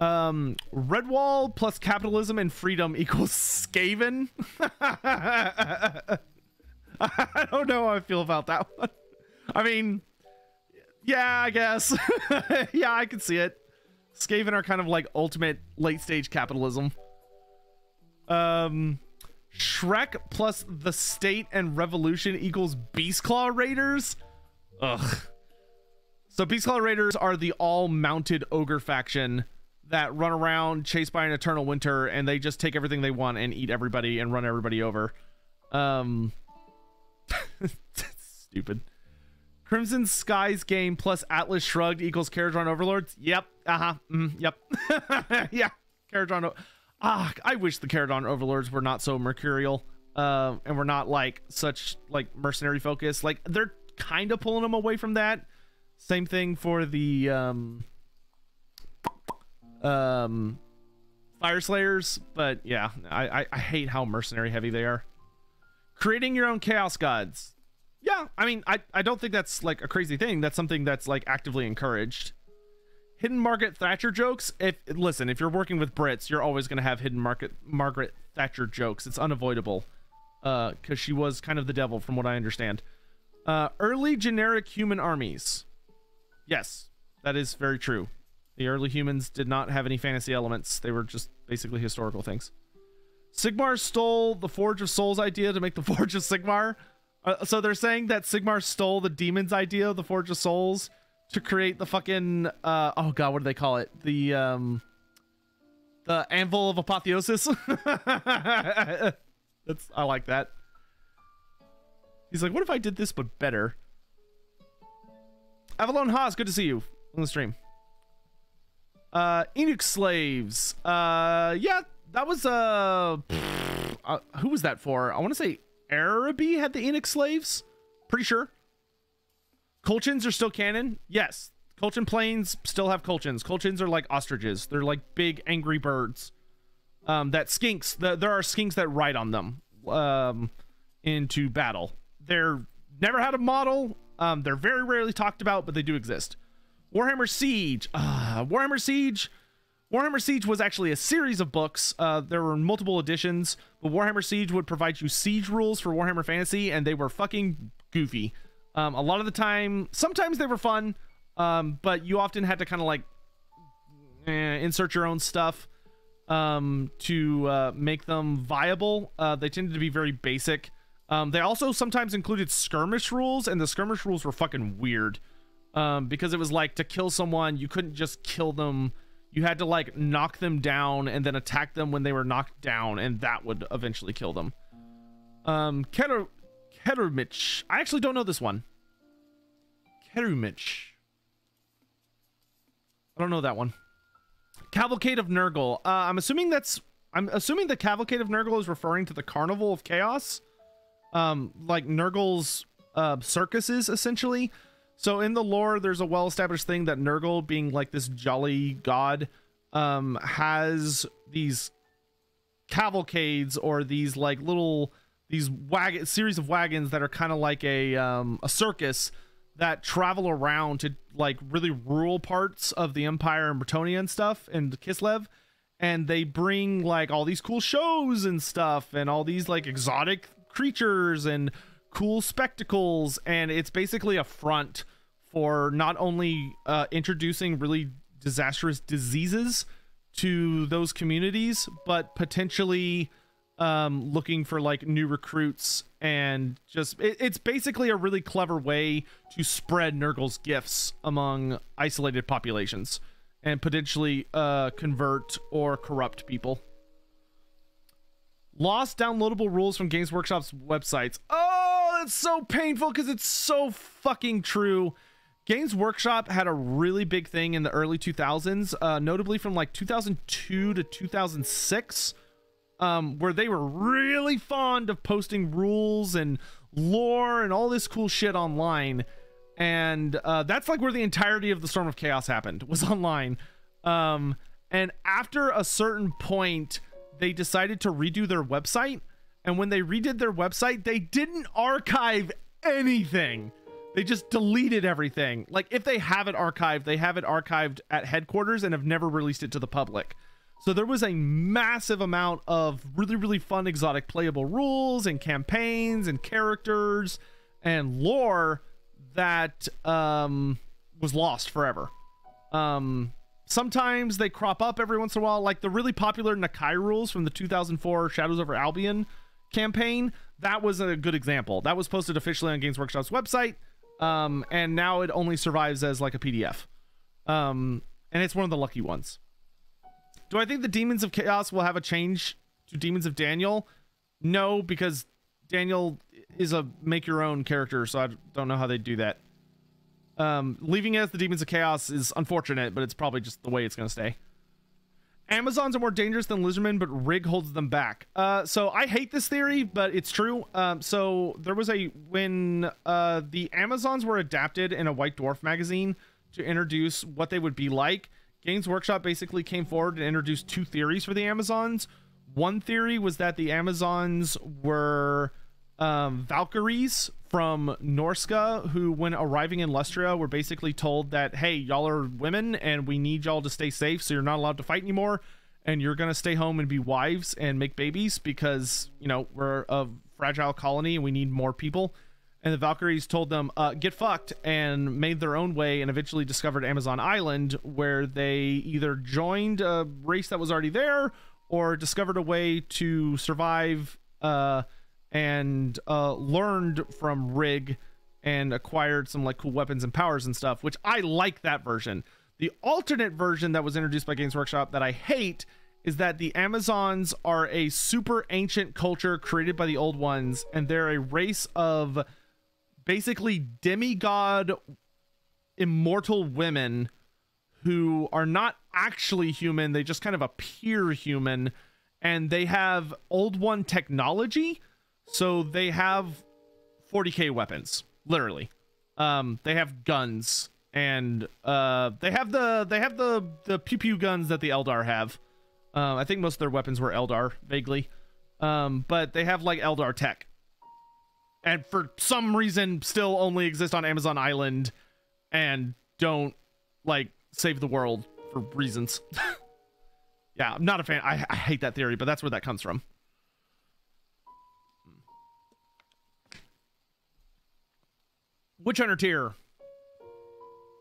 Redwall plus capitalism and freedom equals Skaven. I don't know how I feel about that one. I mean, yeah, I guess. Yeah, I can see it. Skaven are kind of like ultimate late stage capitalism. Shrek plus the state and revolution equals Beastclaw Raiders. Ugh. So Beastclaw Raiders are the all mounted ogre faction that run around chased by an eternal winter, and they just take everything they want and eat everybody and run everybody over. That's stupid. Crimson Skies game plus Atlas Shrugged equals Caradhran Overlords. Yep. Uh-huh. Yep. Yeah. Caradhran. Ah, I wish the Caradhran Overlords were not so mercurial, and were not like such like mercenary focus. Like they're kind of pulling them away from that. Same thing for the Fire Slayers, but yeah, I hate how mercenary heavy they are. Creating your own chaos gods. Yeah, I mean, I don't think that's like a crazy thing. That's something that's like actively encouraged. Hidden Margaret Thatcher jokes. If you're working with Brits, you're always going to have hidden Margaret Thatcher jokes. It's unavoidable, because she was kind of the devil, from what I understand. Early generic human armies. Yes, that is very true. The early humans did not have any fantasy elements. They were just basically historical things. Sigmar stole the Forge of Souls idea to make the Forge of Sigmar. So they're saying that Sigmar stole the demons idea of the Forge of Souls to create the fucking, oh God, what do they call it? The Anvil of Apotheosis. I like that. He's like, what if I did this, but better? Avalon Haas, good to see you on the stream. Enix slaves. Yeah, that was, who was that for? I want to say Araby had the Enix slaves, pretty sure. Colchins are still canon. Yes, Colchin plains still have Colchins. Colchins are like ostriches. They're like big angry birds. That skinks. There are skinks that ride on them into battle. They're never had a model. They're very rarely talked about, but they do exist. Warhammer Siege. Warhammer Siege was actually a series of books. There were multiple editions, but Warhammer Siege would provide you siege rules for Warhammer Fantasy, and they were fucking goofy. A lot of the time, sometimes they were fun, but you often had to kind of like insert your own stuff to make them viable. They tended to be very basic. They also sometimes included skirmish rules, and the skirmish rules were fucking weird because it was like to kill someone, you couldn't just kill them. You had to like knock them down and then attack them when they were knocked down, and that would eventually kill them. Kerumich. I actually don't know this one. Kerumich. I don't know that one. Cavalcade of Nurgle. I'm assuming the Cavalcade of Nurgle is referring to the Carnival of Chaos. Like Nurgle's circuses, essentially. So in the lore, there's a well-established thing that Nurgle, being like this jolly god, has these cavalcades, or these like little, series of wagons that are kind of like a circus that travel around to like really rural parts of the Empire and Bretonnia and stuff, and Kislev, and they bring like all these cool shows and stuff and all these like exotic creatures and cool spectacles, and it's basically a front for not only introducing really disastrous diseases to those communities, but potentially looking for like new recruits, and just it's basically a really clever way to spread Nurgle's gifts among isolated populations and potentially convert or corrupt people. Lost downloadable rules from Games Workshop's websites. Oh, that's so painful because it's so fucking true. Games Workshop had a really big thing in the early 2000s, notably from like 2002 to 2006, where they were really fond of posting rules and lore and all this cool shit online. And that's like where the entirety of the Storm of Chaos happened, was online. And after a certain point, they decided to redo their website. And when they redid their website, they didn't archive anything. They just deleted everything. Like, if they have it archived, they have it archived at headquarters and have never released it to the public. So there was a massive amount of really, really fun exotic playable rules and campaigns and characters and lore that was lost forever. Sometimes they crop up every once in a while, like the really popular Nakai rules from the 2004 Shadows Over Albion campaign. That was a good example. That was posted officially on Games Workshop's website. And now it only survives as like a PDF. And it's one of the lucky ones. Do I think the Demons of Chaos will have a change to Demons of Daniel? No, because Daniel is a make your own character, so I don't know how they do that. Leaving it as the Demons of Chaos is unfortunate, but it's probably just the way it's going to stay. Amazons are more dangerous than Lizardmen, but Rig holds them back. So I hate this theory, but it's true. So there was a... When the Amazons were adapted in a White Dwarf magazine to introduce what they would be like, Games Workshop basically came forward and introduced two theories for the Amazons. One theory was that the Amazons were Valkyries from Norska, who when arriving in Lustria were basically told that, hey, y'all are women and we need y'all to stay safe, so you're not allowed to fight anymore, and you're gonna stay home and be wives and make babies because, you know, we're a fragile colony and we need more people. And the Valkyries told them, get fucked, and made their own way and eventually discovered Amazon Island, where they either joined a race that was already there or discovered a way to survive and learned from Rig and acquired some like cool weapons and powers and stuff, which I like that version. The alternate version that was introduced by Games Workshop that I hate is that the Amazons are a super ancient culture created by the Old Ones, and they're a race of... basically demigod immortal women who are not actually human. They just kind of appear human, and they have Old One technology. So they have 40k weapons, literally. They have guns, and they have the pew pew guns that the Eldar have. I think most of their weapons were Eldar vaguely, but they have like Eldar tech. And for some reason still only exist on Amazon Island and don't like save the world for reasons. Yeah, I'm not a fan. I hate that theory, but that's where that comes from. Witch Hunter tier.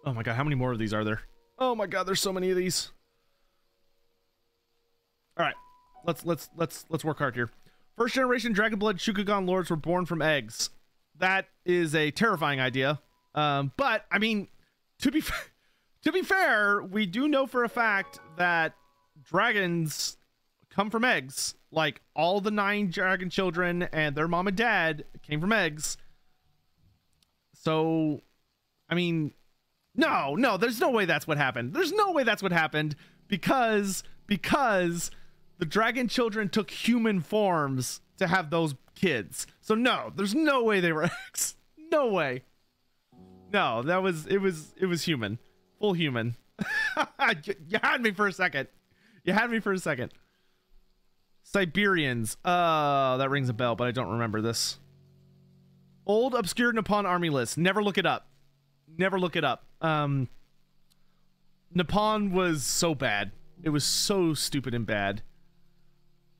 Oh my god, how many more of these are there? Oh my god, there's so many of these. All right, let's work hard here. First generation Dragonblood Shukugan lords were born from eggs. That is a terrifying idea. But I mean, to be fair, we do know for a fact that dragons come from eggs. Like all the 9 dragon children and their mom and dad came from eggs. So, I mean, no, there's no way that's what happened. There's no way that's what happened because the dragon children took human forms to have those kids. So no, there's no way they were eggs. No way. No, that was, it was human. Full human. You had me for a second. You had me for a second. Siberians. That rings a bell, but I don't remember this. Old obscure Nippon army list. Never look it up. Never look it up. Nippon was so bad. It was so stupid and bad.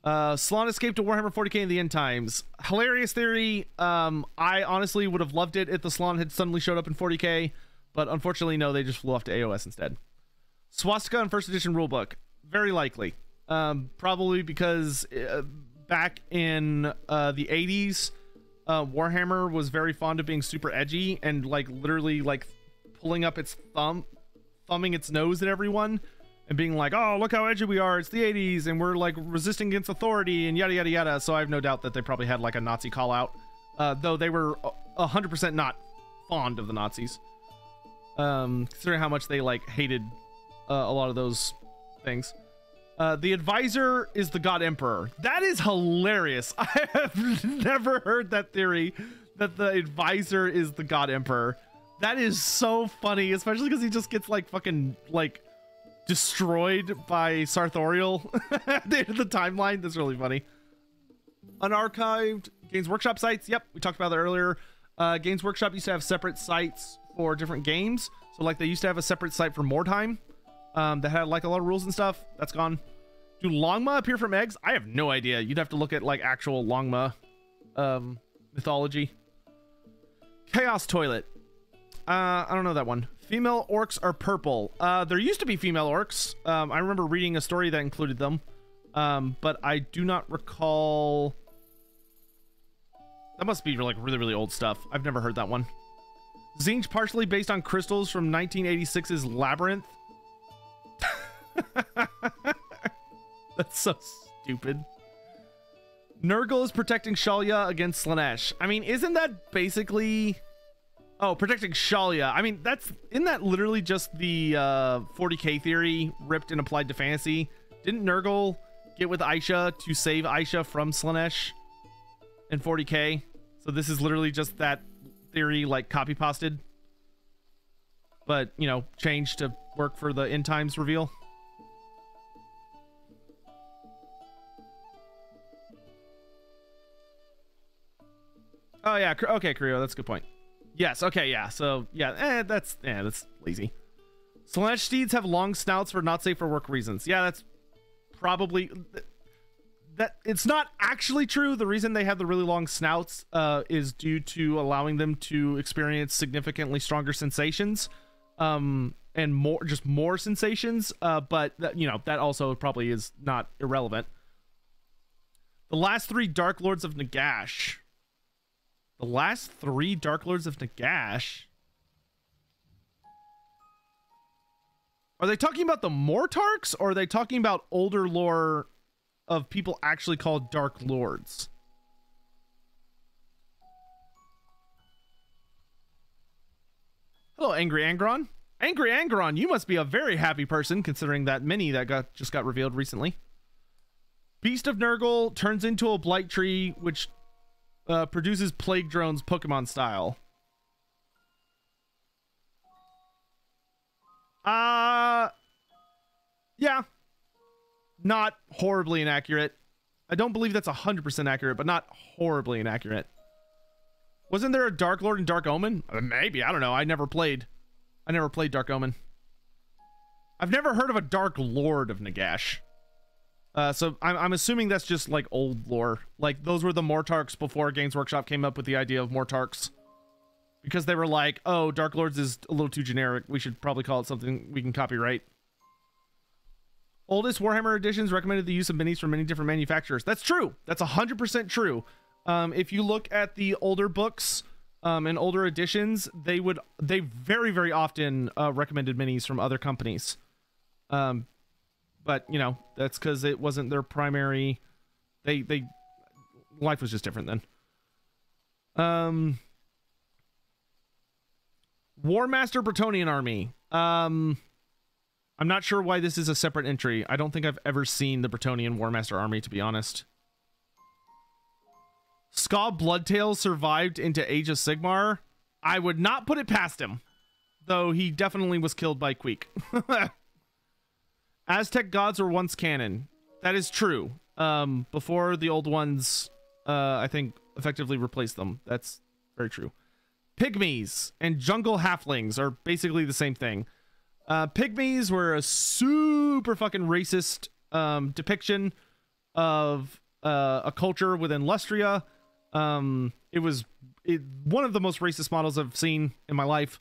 Slaanesh escaped to Warhammer 40k in the end times. Hilarious theory. I honestly would have loved it if the Slaanesh had suddenly showed up in 40k, but unfortunately, no, they just flew off to AOS instead. Swastika in first edition rulebook. Very likely. Probably because back in the 80s, Warhammer was very fond of being super edgy and like literally like pulling up its thumb, thumbing its nose at everyone and being like, oh, look how edgy we are. It's the 80s and we're like resisting against authority and yada, yada, yada. So I have no doubt that they probably had like a Nazi call out, though they were 100% not fond of the Nazis. Considering how much they like hated a lot of those things. The advisor is the God Emperor. That is hilarious. I have never heard that theory that the advisor is the God Emperor. That is so funny, especially because he just gets like fucking like destroyed by Sartorial at the end of the timeline. That's really funny. Unarchived Games Workshop sites. Yep, we talked about that earlier. Games Workshop used to have separate sites for different games. So like they used to have a separate site for Mordheim. That had like a lot of rules and stuff. That's gone. Do Longma appear from eggs? I have no idea. You'd have to look at like actual Longma mythology. Chaos Toilet. I don't know that one. Female orcs are purple. There used to be female orcs. I remember reading a story that included them. But I do not recall. That must be like really, really old stuff. I've never heard that one. Tzeentch partially based on crystals from 1986's Labyrinth. That's so stupid. Nurgle is protecting Shalya against Slaanesh. I mean, isn't that basically... Oh, protecting Shalya. I mean, that's... Isn't that literally just the 40k theory ripped and applied to fantasy? Didn't Nurgle get with Aisha to save Aisha from Slaanesh in 40k? So this is literally just that theory, like, copy-pasted. But, you know, changed to work for the end times reveal. Oh yeah, okay, Creo, that's a good point. Yes, okay, yeah. So yeah, that's lazy. Slaanesh steeds have long snouts for not safe for work reasons. Yeah, that's probably that. It's not actually true. The reason they have the really long snouts is due to allowing them to experience significantly stronger sensations. And just more sensations, but you know, that also probably is not irrelevant. The last three Dark Lords of Nagash. The last three Dark Lords of Nagash. Are they talking about the Mortarks, or are they talking about older lore of people actually called Dark Lords? Hello, Angry Angron. Angry Angron, you must be a very happy person, considering that mini that just got revealed recently. Beast of Nurgle turns into a blight tree, which produces plague drones Pokemon style. Yeah. Not horribly inaccurate. I don't believe that's 100% accurate, but not horribly inaccurate. Wasn't there a Dark Lord in Dark Omen? Maybe, I don't know. I never played Dark Omen. I've never heard of a Dark Lord of Nagash. So I'm assuming that's just like old lore. Like those were the Mortarks before Games Workshop came up with the idea of Mortarks. Because they were like, oh, Dark Lords is a little too generic. We should probably call it something we can copyright. Oldest Warhammer editions recommended the use of minis from many different manufacturers. That's true. That's 100% true. If you look at the older books... in older editions, they very, very often recommended minis from other companies. But, you know, that's because it wasn't their primary... Life was just different then. Warmaster Bretonnian Army. I'm not sure why this is a separate entry. I don't think I've ever seen the Bretonnian Warmaster Army, to be honest. Ska Bloodtail survived into Age of Sigmar. I would not put it past him, though he definitely was killed by Queek. Aztec gods were once canon. That is true. Before the old ones, I think, effectively replaced them. That's very true. Pygmies and jungle halflings are basically the same thing. Pygmies were a super fucking racist depiction of a culture within Lustria. It was one of the most racist models I've seen in my life.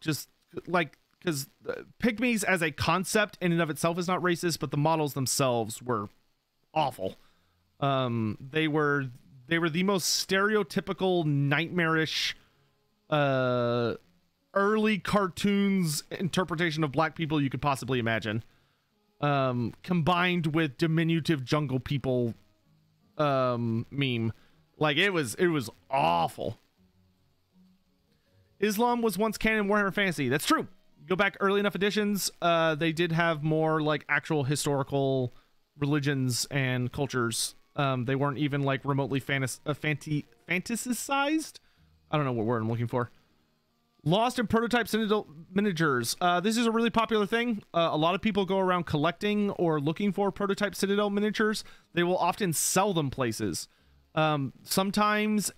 Just like, because pygmies as a concept in and of itself is not racist, but the models themselves were awful. They were the most stereotypical, nightmarish, early cartoons interpretation of black people you could possibly imagine, combined with diminutive jungle people meme. Like, it was awful. Islam was once canon in Warhammer Fantasy. That's true. Go back early enough editions, they did have more like actual historical religions and cultures. They weren't even like remotely fantasized. I don't know what word I'm looking for. Lost and prototype citadel miniatures. This is a really popular thing. A lot of people go around collecting or looking for prototype citadel miniatures. They will often sell them places. Sometimes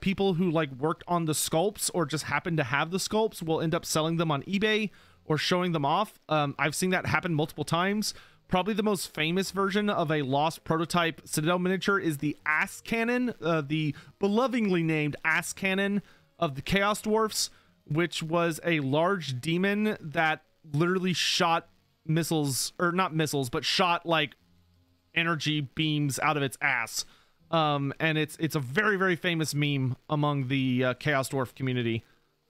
people who like worked on the sculpts or just happen to have the sculpts will end up selling them on eBay or showing them off. I've seen that happen multiple times. Probably the most famous version of a lost prototype citadel miniature is the ass cannon, the belovingly named ass cannon of the Chaos Dwarfs, which was a large demon that literally shot missiles, or not missiles, but shot like energy beams out of its ass. And it's a very, very famous meme among the Chaos Dwarf community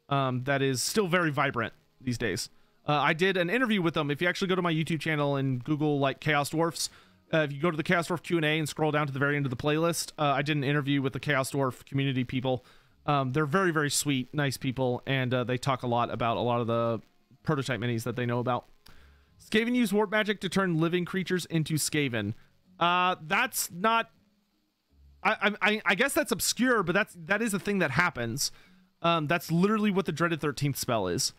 that is still very vibrant these days. I did an interview with them. If you actually go to my YouTube channel and Google like Chaos Dwarfs, if you go to the Chaos Dwarf Q&A and scroll down to the very end of the playlist, I did an interview with the Chaos Dwarf community people. They're very, very sweet, nice people, and they talk a lot about a lot of the prototype minis that they know about. Skaven used warp magic to turn living creatures into Skaven. That's not... I guess that's obscure, but that is a thing that happens. That's literally what the dreaded 13th spell is.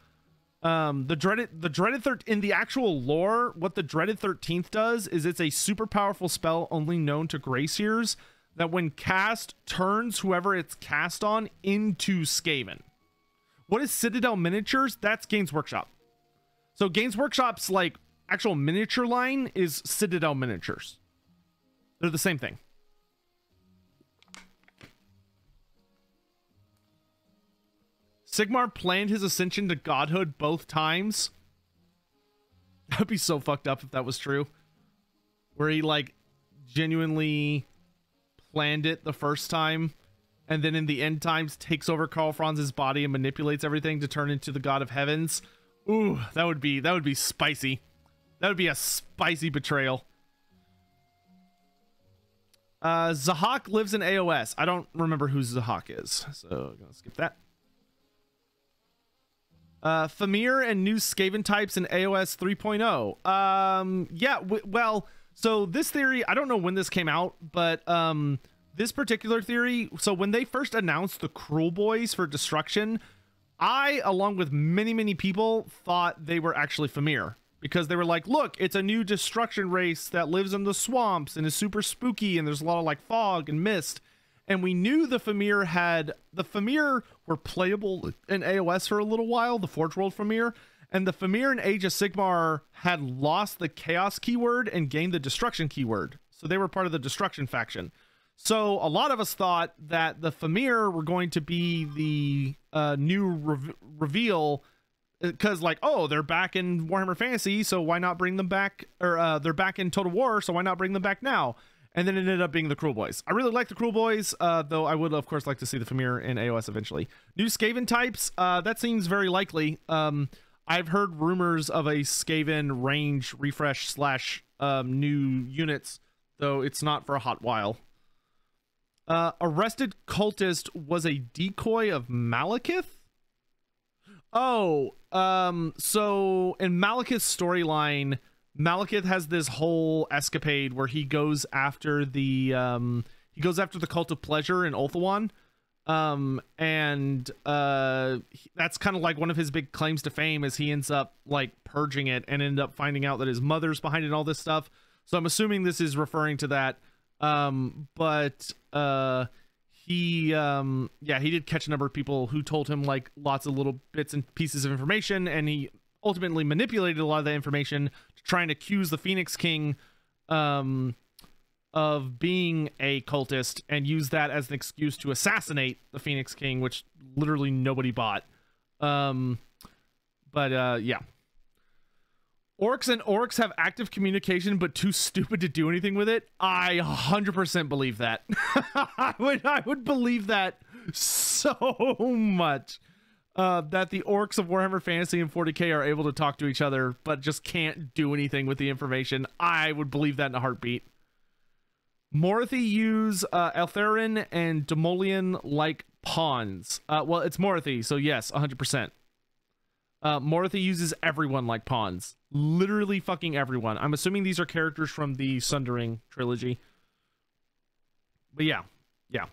In the actual lore, what the dreaded 13th does is it's a super powerful spell only known to Grayseers that when cast turns whoever it's cast on into Skaven. What is Citadel Miniatures? That's Games Workshop. So Games Workshop's like actual miniature line is Citadel Miniatures. They're the same thing. Sigmar planned his ascension to godhood both times. That'd be so fucked up if that was true. Where he like genuinely planned it the first time and then in the end times takes over Karl Franz's body and manipulates everything to turn into the god of heavens. Ooh, that would be spicy. That would be a spicy betrayal. Zahak lives in AOS. I don't remember who Zahak is, so I'm gonna skip that. Fimir and new Skaven types in AOS 3.0. So this theory, I don't know when this came out, but this particular theory, so when they first announced the Cruel Boys for Destruction, I, along with many, many people, thought they were actually Fimir, because they were like, look, it's a new destruction race that lives in the swamps and is super spooky, and there's a lot of like fog and mist. And we knew the Fimir were playable in AOS for a little while, the Forge World Fimir, and the Fimir in Age of Sigmar had lost the chaos keyword and gained the destruction keyword. So they were part of the destruction faction. So a lot of us thought that the Fimir were going to be the new reveal, because like, oh, they're back in Warhammer Fantasy, so why not bring them back? Or they're back in Total War, so why not bring them back now? And then it ended up being the Cruel Boys. I really like the Cruel Boys, though I would, of course, like to see the Fimir in AOS eventually. New Skaven types, that seems very likely. I've heard rumors of a Skaven range refresh / new units, though it's not for a hot while. Arrested Cultist was a decoy of Malekith? Oh, so in Malekith's storyline... Malekith has this whole escapade where he goes after the cult of pleasure in Ulthuan, that's kind of like one of his big claims to fame, is he ends up like purging it and end up finding out that his mother's behind it and all this stuff. So I'm assuming this is referring to that. He did catch a number of people who told him like lots of little bits and pieces of information, and he ultimately manipulated a lot of that information to try and accuse the Phoenix King of being a cultist and use that as an excuse to assassinate the Phoenix King, which literally nobody bought. Yeah. Orcs and orcs have active communication, but too stupid to do anything with it. I 100% believe that. I would believe that so much, that the orcs of Warhammer Fantasy and 40k are able to talk to each other, but just can't do anything with the information. I would believe that in a heartbeat. Morathi use Eltherin and Demolian like pawns. Well, it's Morathi, so yes, 100%. Morathi uses everyone like pawns. Literally fucking everyone. I'm assuming these are characters from the Sundering trilogy. But yeah. Yeah.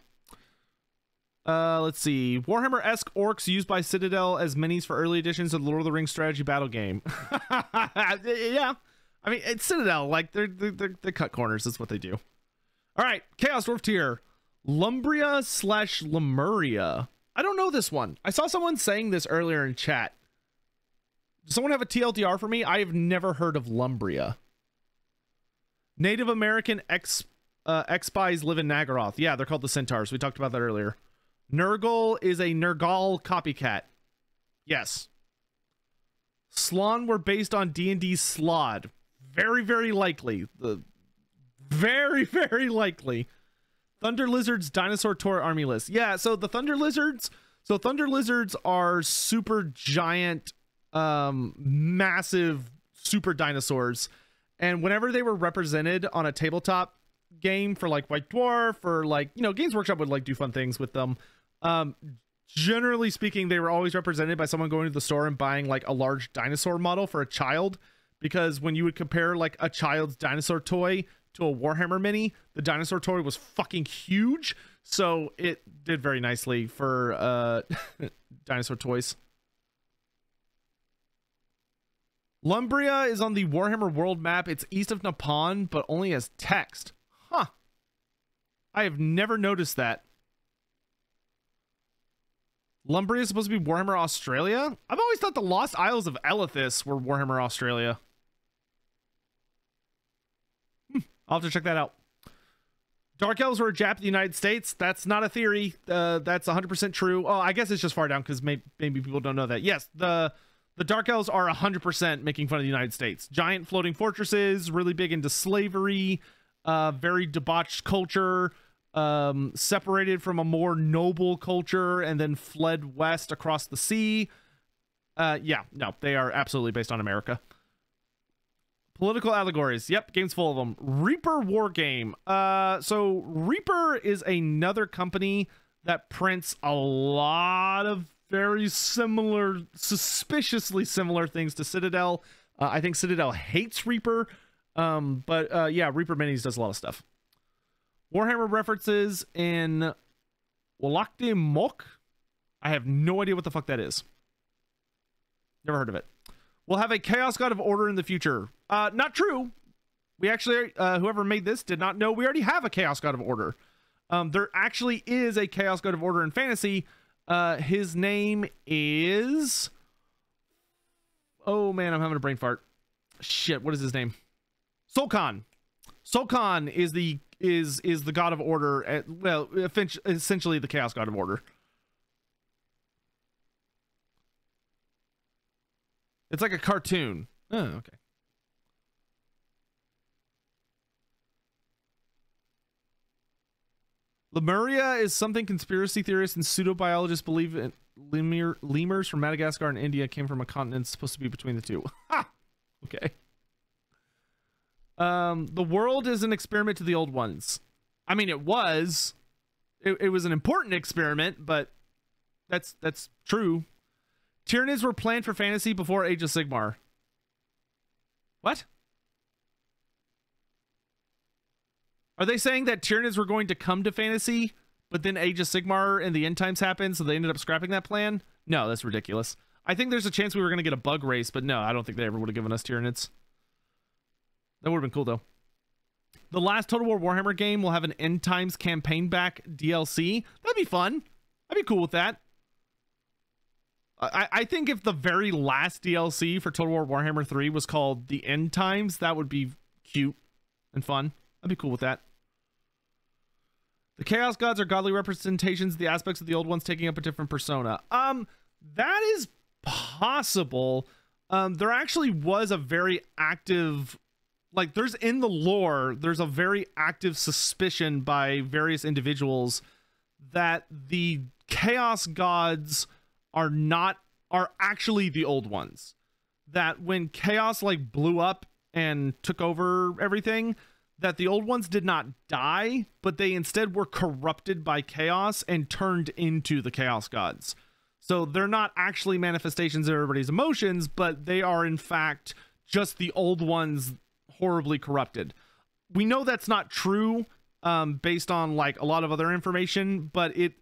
Let's see. Warhammer-esque orcs used by Citadel as minis for early editions of the Lord of the Rings strategy battle game. Yeah. I mean, it's Citadel. Like, they cut corners. That's what they do. All right. Chaos Dwarf tier. Lumbria/Lemuria. I don't know this one. I saw someone saying this earlier in chat. Does someone have a TLDR for me? I have never heard of Lumbria. Native American ex-spies live in Nagaroth. Yeah, they're called the Centaurs. We talked about that earlier. Nurgle is a Nergal copycat. Yes. Slaanesh were based on D&D Slod. Very, very likely. Very, very likely. Thunder Lizards Dinosaur Tour Army List. Yeah, so the Thunder Lizards... So Thunder Lizards are super giant... massive super dinosaurs, and whenever they were represented on a tabletop game for like White Dwarf or like, you know, Games Workshop would like do fun things with them, generally speaking they were always represented by someone going to the store and buying like a large dinosaur model for a child, because when you would compare like a child's dinosaur toy to a Warhammer mini, the dinosaur toy was fucking huge, so it did very nicely for dinosaur toys. Lumbria is on the Warhammer world map. It's east of Napon, but only as text. Huh. I have never noticed that. Lumbria is supposed to be Warhammer Australia? I've always thought the Lost Isles of Elethis were Warhammer Australia. I'll have to check that out. Dark Elves were a Jap of the United States. That's not a theory. That's 100% true. Oh, I guess it's just far down because maybe people don't know that. Yes, the Dark Elves are 100% making fun of the United States. Giant floating fortresses, really big into slavery, very debauched culture, separated from a more noble culture and then fled west across the sea. Yeah, no, they are absolutely based on America. Political allegories. Yep, game's full of them. Reaper War Game. So Reaper is another company that prints a lot of very similar, suspiciously similar things to Citadel. I think Citadel hates Reaper, yeah, Reaper Minis does a lot of stuff. Warhammer references in Walakde Mok. I have no idea what the fuck that is. Never heard of it. We'll have a Chaos God of Order in the future. Not true. We actually, whoever made this did not know we already have a Chaos God of Order. There actually is a Chaos God of Order in Fantasy. His name is... Oh, man, I'm having a brain fart. Shit, what is his name? Solkhan. Solkhan is the God of Order. Well, essentially the Chaos God of Order. It's like a cartoon. Oh, okay. Lemuria is something conspiracy theorists and pseudobiologists believe in. Lemurs from Madagascar and India came from a continent supposed to be between the two. Ha! Okay. The world is an experiment to the old ones. I mean, it was an important experiment, but that's true. Tyranids were planned for Fantasy before Age of Sigmar. What? Are they saying that Tyranids were going to come to Fantasy, but then Age of Sigmar and the End Times happened, so they ended up scrapping that plan? No, that's ridiculous. I think there's a chance we were going to get a bug race, but no, I don't think they ever would have given us Tyranids. That would have been cool, though. The last Total War Warhammer game will have an End Times campaign back DLC. That'd be fun. I'd be cool with that. I think if the very last DLC for Total War Warhammer 3 was called The End Times, that would be cute and fun. I'd be cool with that. The Chaos Gods are godly representations, the aspects of the old ones taking up a different persona. That is possible. There actually was a very active, like, there's in the lore, there's a very active suspicion by various individuals that the Chaos Gods are actually the old ones. That when chaos like blew up and took over everything, that the old ones did not die, but they instead were corrupted by chaos and turned into the Chaos Gods. So they're not actually manifestations of everybody's emotions, but they are in fact just the old ones horribly corrupted. We know that's not true based on like a lot of other information, but it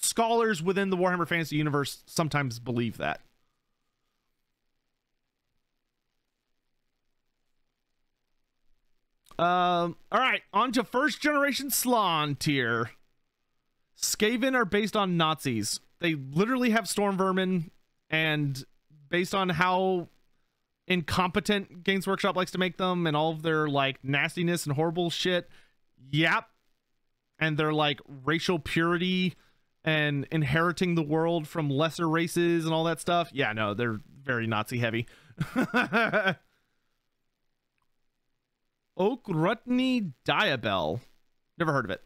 scholars within the Warhammer Fantasy universe sometimes believe that. All right, on to first generation Slaanesh tier. Skaven are based on Nazis. They literally have storm vermin, and based on how incompetent Games Workshop likes to make them and all of their like nastiness and horrible shit. Yep. And they're like racial purity and inheriting the world from lesser races and all that stuff. Yeah, no, they're very Nazi heavy. Okhrutny Diabel. Never heard of it.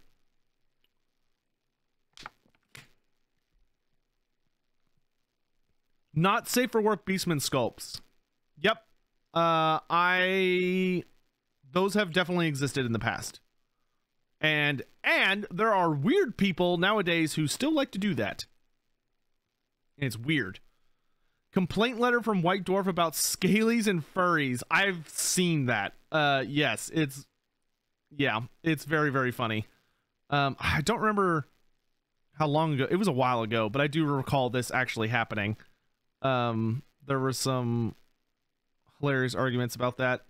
Not safe for work Beastman sculpts. Yep. Those have definitely existed in the past. And there are weird people nowadays who still like to do that. And it's weird. Complaint letter from White Dwarf about scalies and furries. I've seen that. Yes, it's very, very funny. I don't remember how long ago. It was a while ago, but I do recall this actually happening. There were some hilarious arguments about that.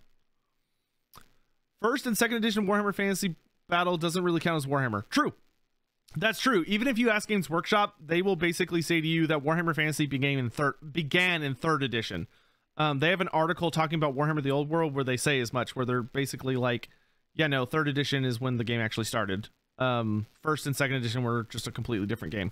First and second edition Warhammer Fantasy Battle doesn't really count as Warhammer. True. That's true. Even if you ask Games Workshop, they will basically say to you that Warhammer Fantasy began in third edition. They have an article talking about Warhammer the Old World where they say as much, where they're basically like, yeah, no, third edition is when the game actually started. First and second edition were just a completely different game.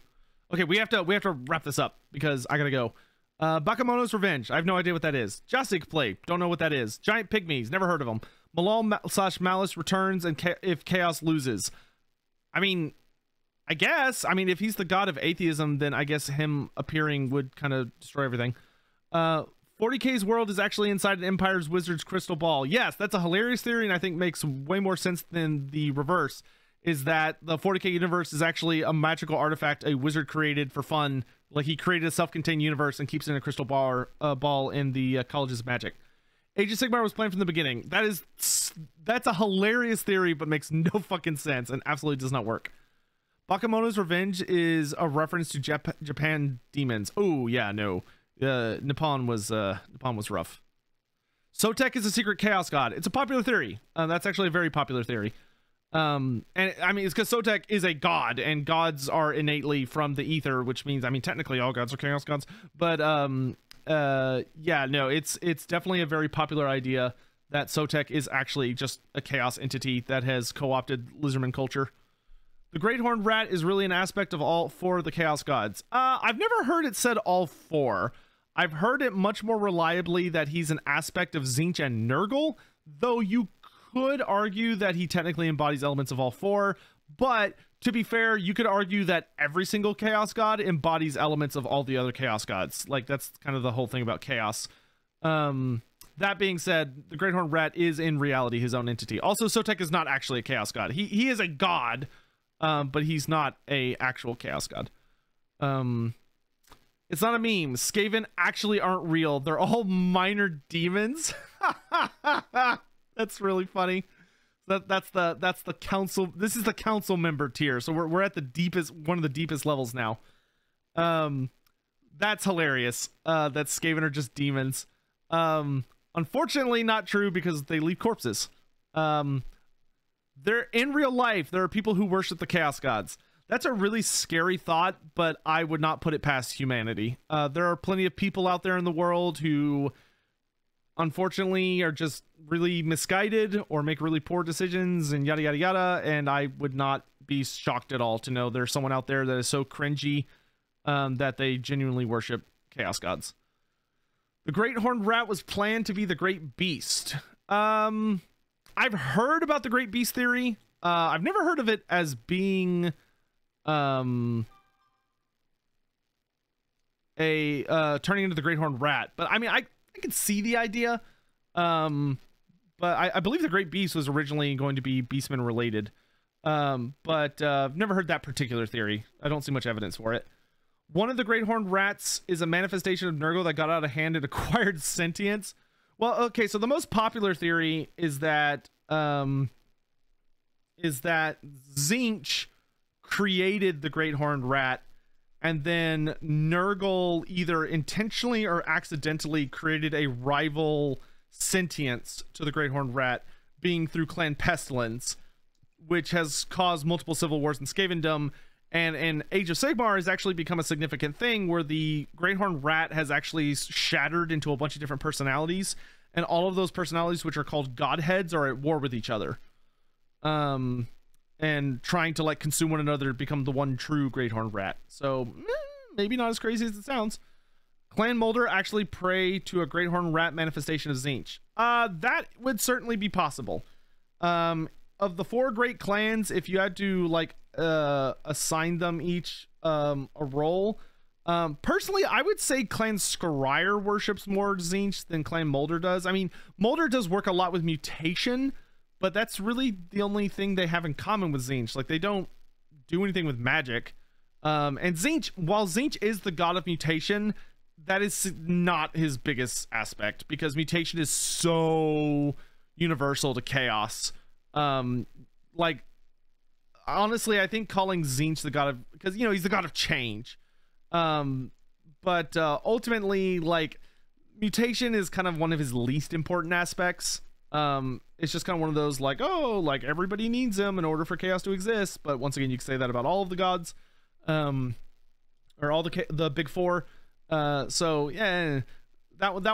Okay, we have to wrap this up because I gotta go. Bakemono's Revenge. I have no idea what that is. Jossic Play. Don't know what that is. Giant Pygmies. Never heard of them. Malal/Malice returns and if Chaos loses. I mean, if he's the god of atheism, then I guess him appearing would kind of destroy everything. 40k's world is actually inside an Empire's Wizard's crystal ball. Yes, that's a hilarious theory, and I think makes way more sense than the reverse, is that the 40k universe is actually a magical artifact a wizard created for fun. Like, he created a self-contained universe and keeps it in a crystal ball in the Colleges of Magic. Age of Sigmar was planned from the beginning. That's a hilarious theory, but makes no fucking sense and absolutely does not work. Bakemono's Revenge is a reference to Japan demons. Oh yeah, no. Nippon was rough. Sotek is a secret chaos god. It's a popular theory. That's actually a very popular theory. And I mean, it's because Sotek is a god, and gods are innately from the ether, which means, I mean, technically all gods are chaos gods, but yeah, no, it's definitely a very popular idea that Sotek is actually just a chaos entity that has co-opted lizardman culture. The Great Horned Rat is really an aspect of all four of the Chaos Gods. I've never heard it said all four. I've heard it much more reliably that he's an aspect of Tzeentch and Nurgle, though you could argue that he technically embodies elements of all four, but to be fair, you could argue that every single Chaos God embodies elements of all the other Chaos Gods. Like, that's kind of the whole thing about chaos. That being said, the Great Horned Rat is in reality his own entity. Also, Sotek is not actually a Chaos God. He is a god, but he's not a actual Chaos God. It's not a meme. Skaven actually aren't real. They're all minor demons. That's really funny. That's the council. This is the council member tier. So we're at the deepest, one of the deepest levels now. That's hilarious. That Skaven are just demons. Unfortunately not true because they leave corpses. They're in real life. There are people who worship the Chaos Gods. That's a really scary thought, but I would not put it past humanity. There are plenty of people out there in the world who unfortunately are just really misguided or make really poor decisions and yada, yada, yada. And I would not be shocked at all to know there's someone out there that is so cringy that they genuinely worship chaos gods. The Great Horned Rat was planned to be the Great Beast. I've heard about the Great Beast theory. I've never heard of it as being turning into the Great Horned Rat, but I mean, I can see the idea. But I believe the Great Beast was originally going to be Beastman related. But I've never heard that particular theory. I don't see much evidence for it. One of the Great Horned Rats is a manifestation of Nurgle that got out of hand and acquired sentience. Well, okay, so the most popular theory is that Tzeentch created the Great Horned Rat, and then Nurgle either intentionally or accidentally created a rival sentience to the Great Horned Rat, being through Clan Pestilence, which has caused multiple civil wars in Skavendom, and Age of Sigmar has actually become a significant thing where the Great Horned Rat has actually shattered into a bunch of different personalities, and all of those personalities, which are called godheads, are at war with each other. And trying to like consume one another to become the one true Great Horned Rat. So maybe not as crazy as it sounds. Clan Mulder actually prey to a Great Horned Rat manifestation of Tzeentch. That would certainly be possible. Of the four great clans, if you had to like assign them each a role, personally I would say Clan Scryer worships more Tzeentch than Clan Mulder does. I mean, Mulder does work a lot with mutation, but that's really the only thing they have in common with Tzeentch. Like, they don't do anything with magic. And Tzeentch, while Tzeentch is the god of mutation, that is not his biggest aspect, because mutation is so universal to chaos. Like, honestly, I think calling Tzeentch the god of... because, you know, he's the god of change. But ultimately, like, mutation is kind of one of his least important aspects. It's just kind of one of those like, oh, like everybody needs him in order for chaos to exist. But once again, you can say that about all of the gods, or all the big four. So yeah, that's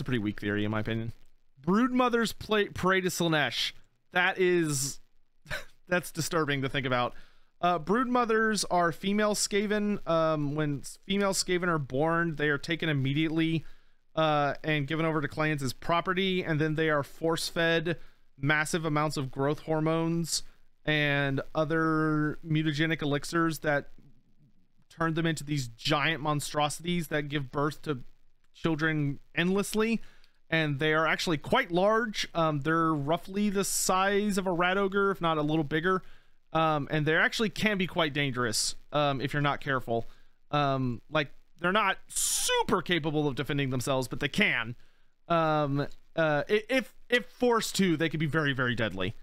a pretty weak theory in my opinion. Broodmothers pray to Slaanesh. That's disturbing to think about. Broodmothers are female Skaven. When female Skaven are born, they are taken immediately and given over to clans as property, and then they are force-fed massive amounts of growth hormones and other mutagenic elixirs that turn them into these giant monstrosities that give birth to children endlessly, and they are actually quite large. They're roughly the size of a rat ogre, if not a little bigger, and they actually can be quite dangerous if you're not careful. Like, they're not super capable of defending themselves, but they can. If forced to, they could be very, very deadly.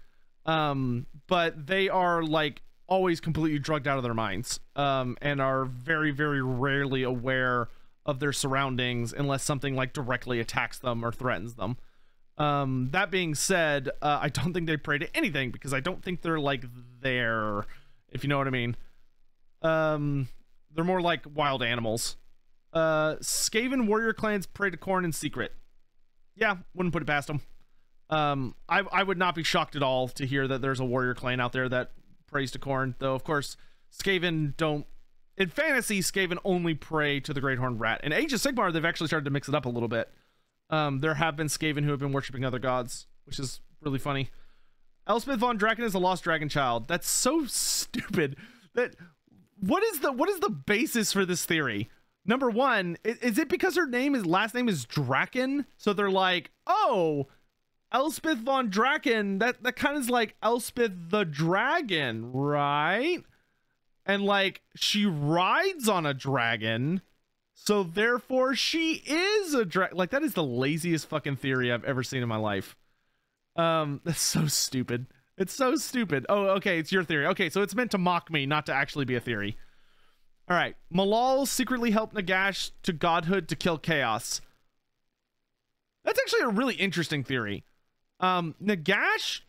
But they are like always completely drugged out of their minds, and are very, very rarely aware of their surroundings unless something like directly attacks them or threatens them. That being said, I don't think they pray to anything, because I don't think they're like there, if you know what I mean. They're more like wild animals. Skaven warrior clans pray to Korn in secret. Yeah, wouldn't put it past them. I would not be shocked at all to hear that there's a warrior clan out there that prays to Korn, though, of course, Skaven don't... In fantasy, Skaven only pray to the Great Horned Rat. In Age of Sigmar, they've actually started to mix it up a little bit. There have been Skaven who have been worshipping other gods, which is really funny. Elspeth von Draken is a lost dragon child. That's so stupid. That... What is the basis for this theory? Number one, is it because her last name is Draken? So they're like, oh, Elspeth von Draken, that kind of is like Elspeth the Dragon, right? And like, she rides on a dragon, so therefore she is a dragon. Like, that is the laziest fucking theory I've ever seen in my life. That's so stupid. It's so stupid. Oh, okay, it's your theory. Okay, so it's meant to mock me, not to actually be a theory. All right. Malal secretly helped Nagash to godhood to kill chaos. That's actually a really interesting theory. Nagash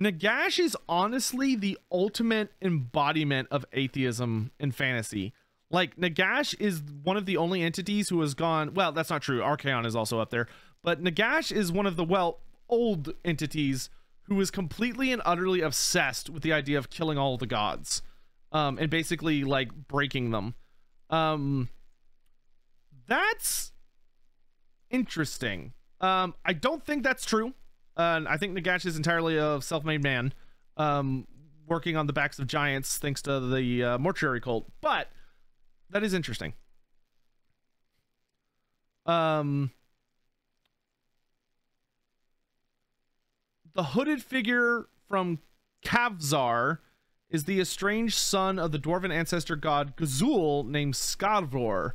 Nagash is honestly the ultimate embodiment of atheism in fantasy. Like, Nagash is one of the only entities who has gone... Well, that's not true. Archaon is also up there. But Nagash is one of the, well, old entities who is completely and utterly obsessed with the idea of killing all the gods. And basically, like, breaking them. That's interesting. I don't think that's true. I think Nagash is entirely a self-made man, working on the backs of giants thanks to the mortuary cult. But that is interesting. The hooded figure from Kavzar is the estranged son of the dwarven ancestor god Gazul named Skarvor.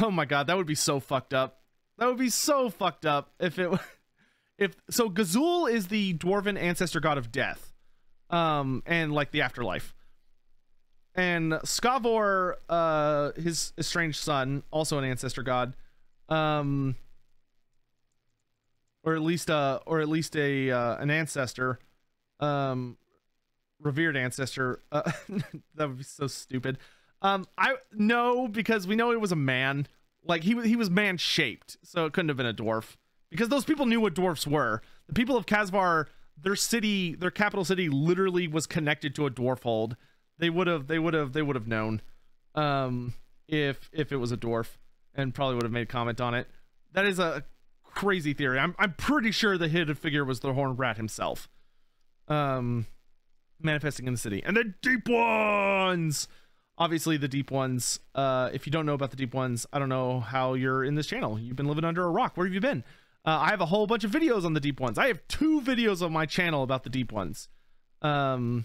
Oh my god, that would be so fucked up. That would be so fucked up if Gazul is the dwarven ancestor god of death, and like the afterlife, and Skavor, his estranged son, also an ancestor god, or at least an ancestor, revered ancestor. That would be so stupid. I no, because we know it was a man. Like, he was man-shaped, so it couldn't have been a dwarf. Because those people knew what dwarfs were. The people of Kavzar, their city, their capital city, literally was connected to a dwarf hold. They would have known if it was a dwarf, and probably would have made a comment on it. That is a crazy theory. I'm pretty sure the hidden figure was the Horned Rat himself, manifesting in the city. And the Deep Ones. Obviously, the Deep Ones, if you don't know about the Deep Ones, I don't know how you're in this channel. You've been living under a rock. Where have you been? I have a whole bunch of videos on the Deep Ones. I have 2 videos on my channel about the Deep Ones. And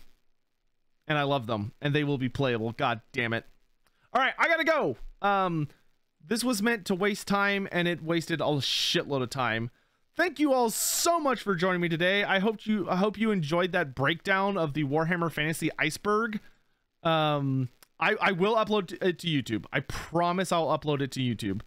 I love them. And they will be playable. God damn it. All right, I gotta go. This was meant to waste time, and it wasted a shitload of time. Thank you all so much for joining me today. I hope you enjoyed that breakdown of the Warhammer Fantasy Iceberg. I will upload it to YouTube. I promise I'll upload it to YouTube.